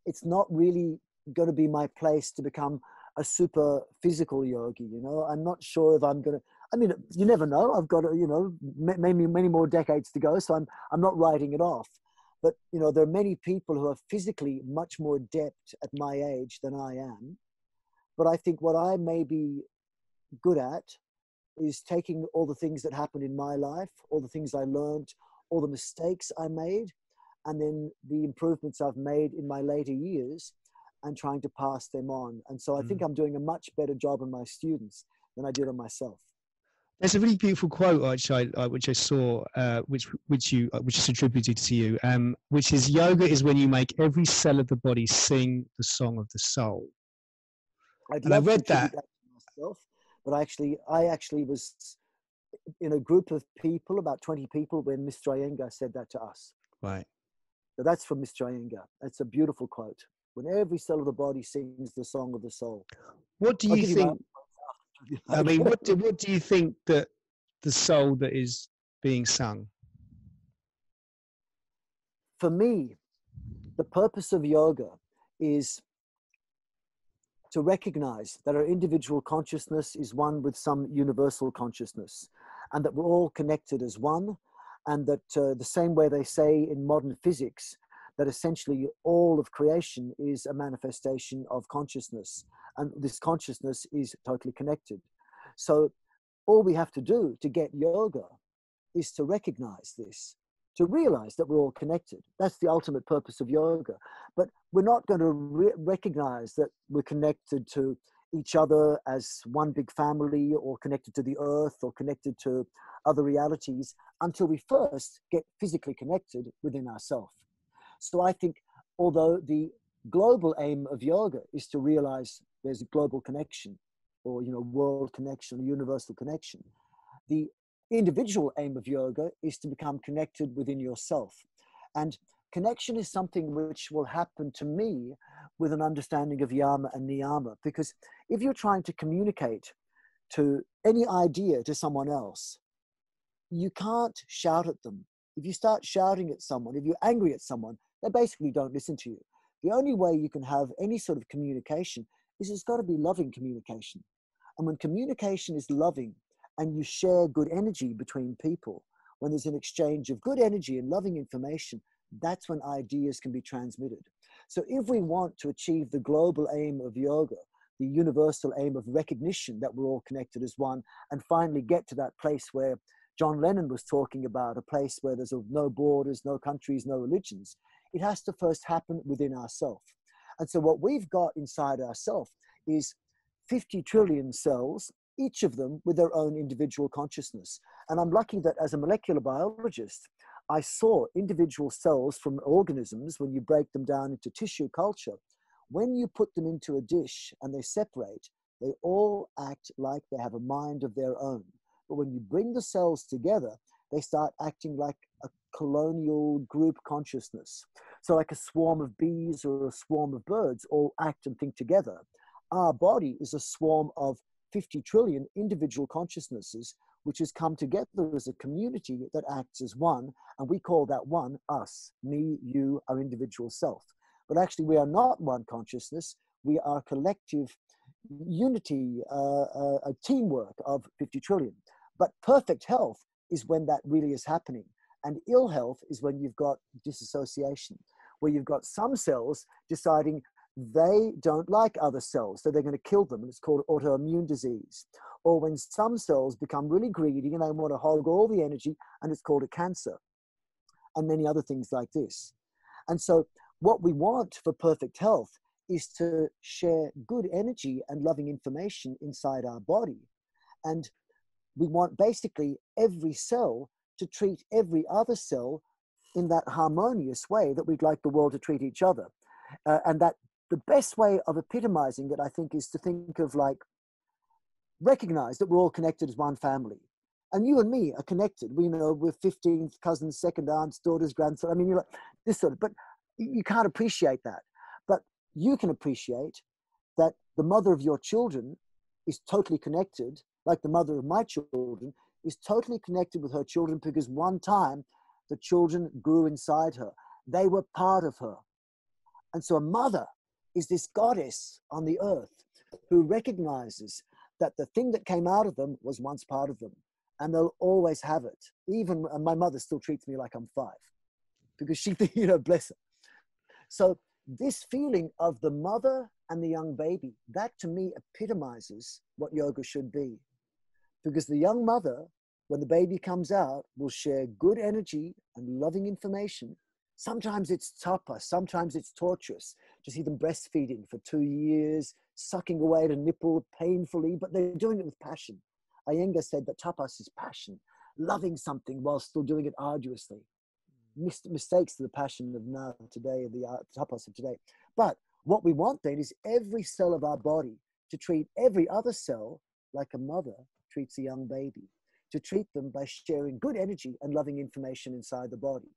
it's not really going to be my place to become a super physical yogi. You know, I'm not sure if I'm going to, I mean, you never know. I've got, you know, many, many more decades to go. So I'm, I'm not writing it off. But, you know, there are many people who are physically much more adept at my age than I am. But I think what I may be good at is taking all the things that happened in my life, all the things I learned, all the mistakes I made, and then the improvements I've made in my later years and trying to pass them on. And so I mm. think I'm doing a much better job on my students than I did on myself. There's a really beautiful quote which I, which I saw, uh, which, which, you, which is attributed to you, um, which is, yoga is when you make every cell of the body sing the song of the soul. I'd and I read that. that myself, but actually, I actually was in a group of people, about twenty people, when Mister Iyengar said that to us. Right. So that's from Mister Iyengar. That's a beautiful quote. When every cell of the body sings the song of the soul. What do you okay, think? I mean, what do, what do you think that the soul that is being sung? For me, the purpose of yoga is to recognize that our individual consciousness is one with some universal consciousness, and that we're all connected as one, and that uh, the same way they say in modern physics, that essentially all of creation is a manifestation of consciousness, and this consciousness is totally connected. So all we have to do to get yoga is to recognize this, to realize that we're all connected. That's the ultimate purpose of yoga. But we're not going to re recognize that we're connected to each other as one big family, or connected to the earth, or connected to other realities, until we first get physically connected within ourselves. So I think, although the global aim of yoga is to realize there's a global connection, or, you know, world connection, universal connection, the individual aim of yoga is to become connected within yourself. And connection is something which will happen to me with an understanding of yama and niyama, because if you're trying to communicate to any idea to someone else, you can't shout at them. If you start shouting at someone, if you're angry at someone, they basically don't listen to you. The only way you can have any sort of communication is it's got to be loving communication. And when communication is loving and you share good energy between people, when there's an exchange of good energy and loving information, that's when ideas can be transmitted. So if we want to achieve the global aim of yoga, the universal aim of recognition that we're all connected as one, and finally get to that place where John Lennon was talking about, a place where there's no borders, no countries, no religions, it has to first happen within ourselves. And so what we've got inside ourselves is fifty trillion cells, each of them with their own individual consciousness. And I'm lucky that as a molecular biologist, I saw individual cells from organisms, when you break them down into tissue culture, when you put them into a dish and they separate, they all act like they have a mind of their own. But when you bring the cells together, they start acting like a colonial group consciousness. So like a swarm of bees or a swarm of birds all act and think together. Our body is a swarm of fifty trillion individual consciousnesses, which has come together as a community that acts as one. And we call that one us, me, you, our individual self. But actually, we are not one consciousness. We are collective unity, uh, uh, a teamwork of fifty trillion. But perfect health is when that really is happening. And ill health is when you've got disassociation, where you've got some cells deciding they don't like other cells, so they're going to kill them. And it's called autoimmune disease. Or when some cells become really greedy and they want to hog all the energy, and it's called a cancer, and many other things like this. And so what we want for perfect health is to share good energy and loving information inside our body. And we want basically every cell to treat every other cell in that harmonious way that we'd like the world to treat each other. Uh, and that the best way of epitomizing it, I think, is to think of, like, recognize that we're all connected as one family. And you and me are connected. We know we're fifteenth cousins, second aunts, daughters, grandsons. I mean, you're like, this sort of, but you can't appreciate that. But you can appreciate that the mother of your children is totally connected, like the mother of my children is totally connected with her children, because one time the children grew inside her. They were part of her. And so a mother is this goddess on the earth who recognizes that the thing that came out of them was once part of them, and they'll always have it. Even and my mother still treats me like I'm five, because she, you know, bless her. So this feeling of the mother and the young baby, that to me epitomizes what yoga should be. Because the young mother, when the baby comes out, will share good energy and loving information. Sometimes it's tapa, sometimes it's torturous to see them breastfeeding for two years, sucking away at a nipple painfully, but they're doing it with passion. Iyengar said that tapas is passion, loving something while still doing it arduously. Mistakes to the passion of now, today, of the uh, tapas of today. But what we want then is every cell of our body to treat every other cell like a mother treats a young baby, to treat them by sharing good energy and loving information inside the body.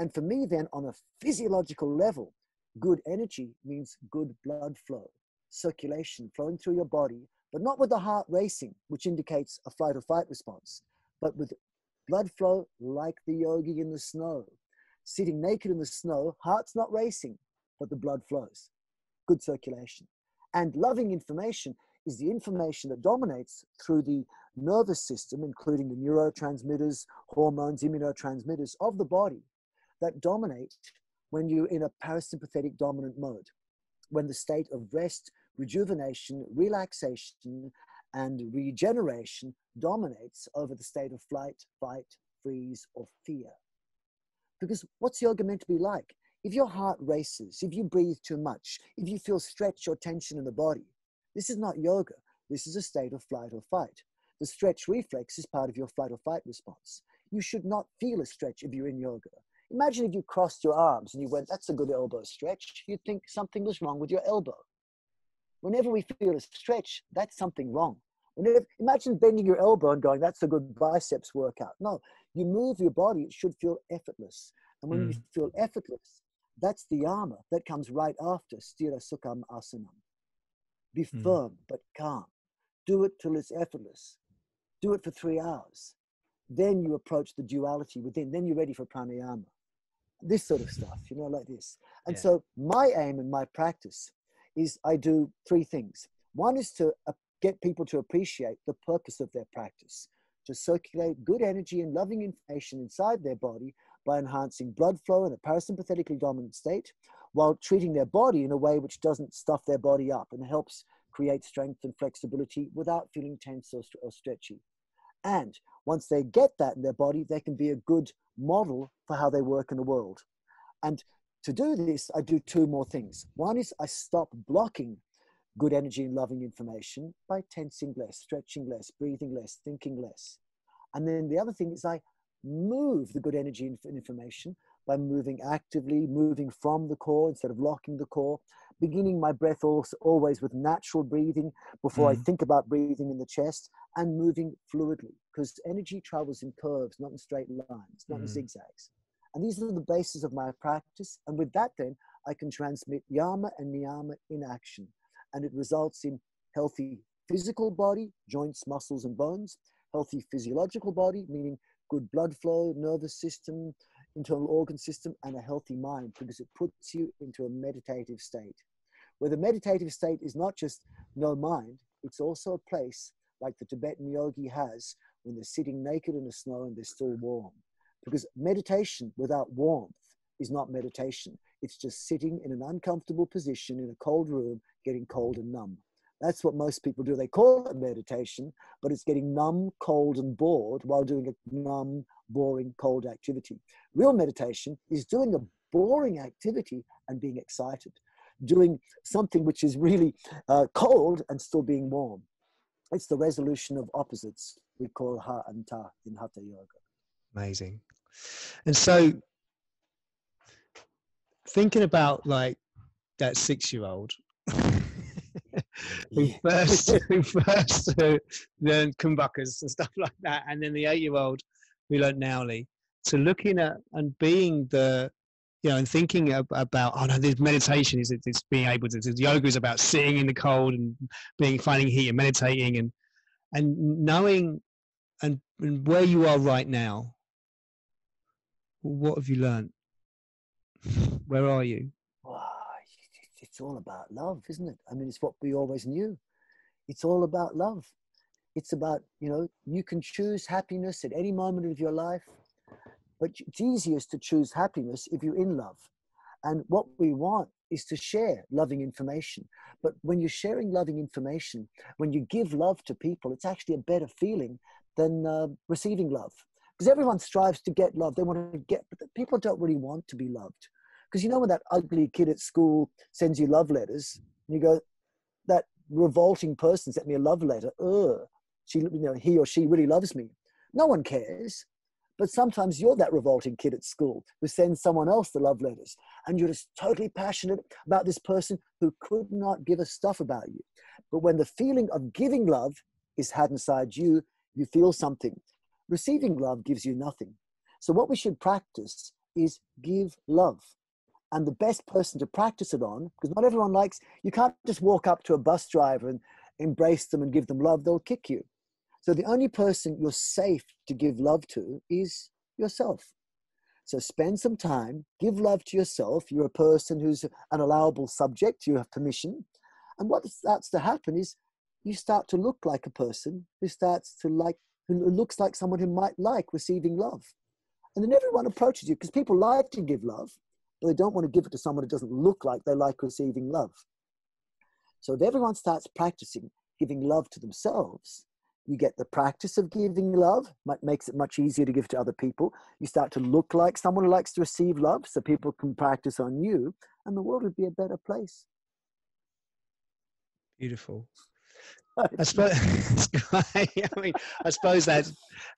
And for me then, on a physiological level, good energy means good blood flow, circulation flowing through your body, but not with the heart racing, which indicates a flight or fight response, but with blood flow like the yogi in the snow. Sitting naked in the snow, heart's not racing, but the blood flows. Good circulation. And loving information is the information that dominates through the nervous system, including the neurotransmitters, hormones, immunotransmitters of the body that dominate when you're in a parasympathetic dominant mode, when the state of rest, rejuvenation, relaxation, and regeneration dominates over the state of flight, fight, freeze, or fear. Because what's yoga meant to be like? If your heart races, if you breathe too much, if you feel stretch or tension in the body, this is not yoga. This is a state of flight or fight. The stretch reflex is part of your flight or fight response. You should not feel a stretch if you're in yoga. Imagine if you crossed your arms and you went, that's a good elbow stretch. You'd think something was wrong with your elbow. Whenever we feel a stretch, that's something wrong. Whenever, imagine bending your elbow and going, that's a good biceps workout. No, you move your body, it should feel effortless. And when mm. you feel effortless, that's the yama that comes right after sthira sukham asanam. Be mm. firm, but calm. Do it till it's effortless. Do it for three hours. Then you approach the duality within. Then you're ready for pranayama. This sort of stuff, you know, like this. And yeah. so my aim in my practice is I do three things. One is to get people to appreciate the purpose of their practice, to circulate good energy and loving information inside their body by enhancing blood flow in a parasympathetically dominant state, while treating their body in a way which doesn't stuff their body up and helps create strength and flexibility without feeling tense or, or stretchy. And once they get that in their body, they can be a good model for how they work in the world. And to do this, I do two more things. One is I stop blocking good energy and loving information by tensing less, stretching less, breathing less, thinking less. And then the other thing is I move the good energy and information by moving actively, moving from the core instead of locking the core, beginning my breath also always with natural breathing before mm. I think about breathing in the chest, and moving fluidly, because energy travels in curves, not in straight lines, not mm. in zigzags. And these are the bases of my practice. And with that then, I can transmit yama and niyama in action. And it results in healthy physical body, joints, muscles, and bones, healthy physiological body, meaning good blood flow, nervous system, internal organ system, and a healthy mind, because it puts you into a meditative state. Where the meditative state is not just no mind, it's also a place like the Tibetan yogi has when they're sitting naked in the snow and they're still warm. Because meditation without warmth is not meditation. It's just sitting in an uncomfortable position in a cold room, getting cold and numb. That's what most people do. They call it meditation, but it's getting numb, cold, and bored while doing a numb, boring, cold activity. Real meditation is doing a boring activity and being excited, doing something which is really uh, cold and still being warm. It's the resolution of opposites we call ha and ta in Hatha Yoga. Amazing. And so thinking about like that six-year-old who first who first who learned Kumbakas and stuff like that, and then the eight-year-old who learned Nauli, so looking at and being the, you know, and thinking about, oh no, this meditation is it's being able to, this yoga is about sitting in the cold and being finding heat and meditating and and knowing and, and where you are right now. What have you learned? Where are you? Oh, it's all about love, isn't it? I mean, it's what we always knew. It's all about love. It's about, you know, you can choose happiness at any moment of your life, but it's easiest to choose happiness if you're in love. And what we want is to share loving information. But when you're sharing loving information, when you give love to people, it's actually a better feeling than uh, receiving love. Because everyone strives to get love. They want to get, but people don't really want to be loved. Because you know when that ugly kid at school sends you love letters, and you go, that revolting person sent me a love letter. Ugh, she, you know, he or she really loves me. No one cares. But sometimes you're that revolting kid at school who sends someone else the love letters, and you're just totally passionate about this person who could not give a stuff about you. But when the feeling of giving love is had inside you, you feel something. Receiving love gives you nothing. So what we should practice is give love. And the best person to practice it on, because not everyone likes, you can't just walk up to a bus driver and embrace them and give them love, they'll kick you. So the only person you're safe to give love to is yourself. So spend some time, give love to yourself. You're a person who's an allowable subject, you have permission. And what starts to happen is you start to look like a person who starts to like, who looks like someone who might like receiving love. And then everyone approaches you, because people like to give love, but they don't want to give it to someone who doesn't look like they like receiving love. So if everyone starts practicing giving love to themselves, you get the practice of giving love, makes it much easier to give to other people. You start to look like someone who likes to receive love, so people can practice on you, and the world would be a better place. Beautiful. I suppose, I mean, I suppose that,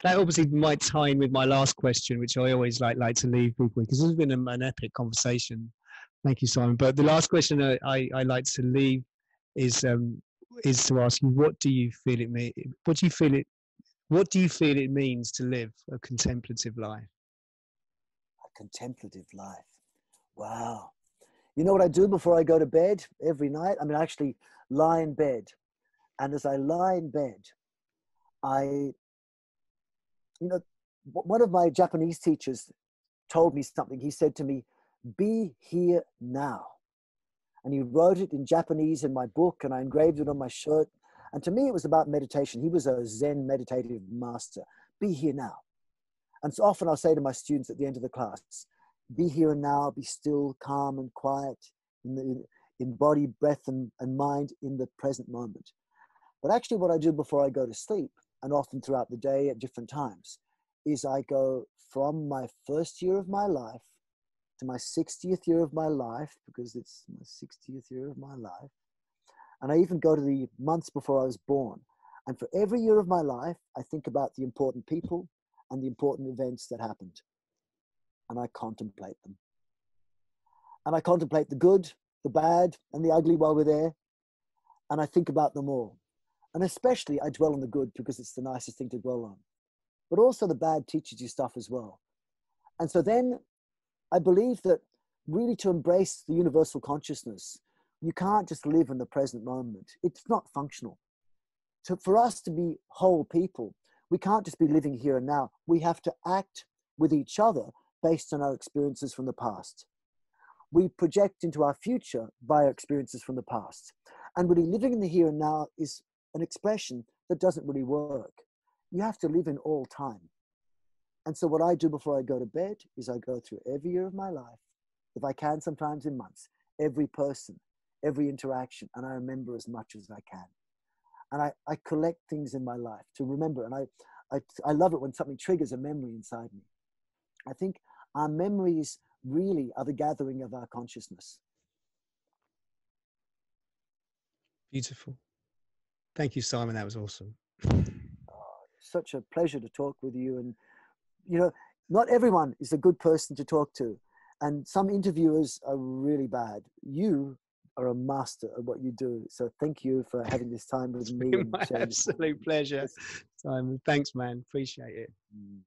that obviously might tie in with my last question, which I always like, like to leave people with, because this has been a, an epic conversation. Thank you, Simon. But the last question I, I, I like to leave is, um, is to ask you, what do you feel it mean? What do you feel it? What do you feel it means to live a contemplative life? A contemplative life. Wow. You know what I do before I go to bed every night? I mean, I actually lie in bed, and as I lie in bed, I, you know, one of my Japanese teachers told me something. He said to me, "Be here now." And he wrote it in Japanese in my book, and I engraved it on my shirt. And to me, it was about meditation. He was a Zen meditative master. Be here now. And so often I'll say to my students at the end of the class, be here and now, be still, calm and quiet, in, the, in body, breath, and, and mind in the present moment. But actually what I do before I go to sleep, and often throughout the day at different times, is I go from my first year of my life to my sixtieth year of my life, because it's my sixtieth year of my life. And I even go to the months before I was born. And for every year of my life, I think about the important people and the important events that happened. And I contemplate them. And I contemplate the good, the bad, and the ugly while we're there. And I think about them all. And especially I dwell on the good, because it's the nicest thing to dwell on. But also the bad teaches you stuff as well. And so then I believe that really to embrace the universal consciousness, you can't just live in the present moment. It's not functional. So for us to be whole people, we can't just be living here and now. We have to act with each other based on our experiences from the past. We project into our future via experiences from the past. And really living in the here and now is an expression that doesn't really work. You have to live in all time. And so what I do before I go to bed is I go through every year of my life, if I can, sometimes in months, every person, every interaction, and I remember as much as I can. And I, I collect things in my life to remember. And I, I, I love it when something triggers a memory inside me. I think our memories really are the gathering of our consciousness. Beautiful. Thank you, Simon. That was awesome. Oh, such a pleasure to talk with you. And you know, not everyone is a good person to talk to. And some interviewers are really bad. You are a master at what you do. So thank you for having this time with me. My absolute pleasure, Simon. Thanks, man. Appreciate it. Mm.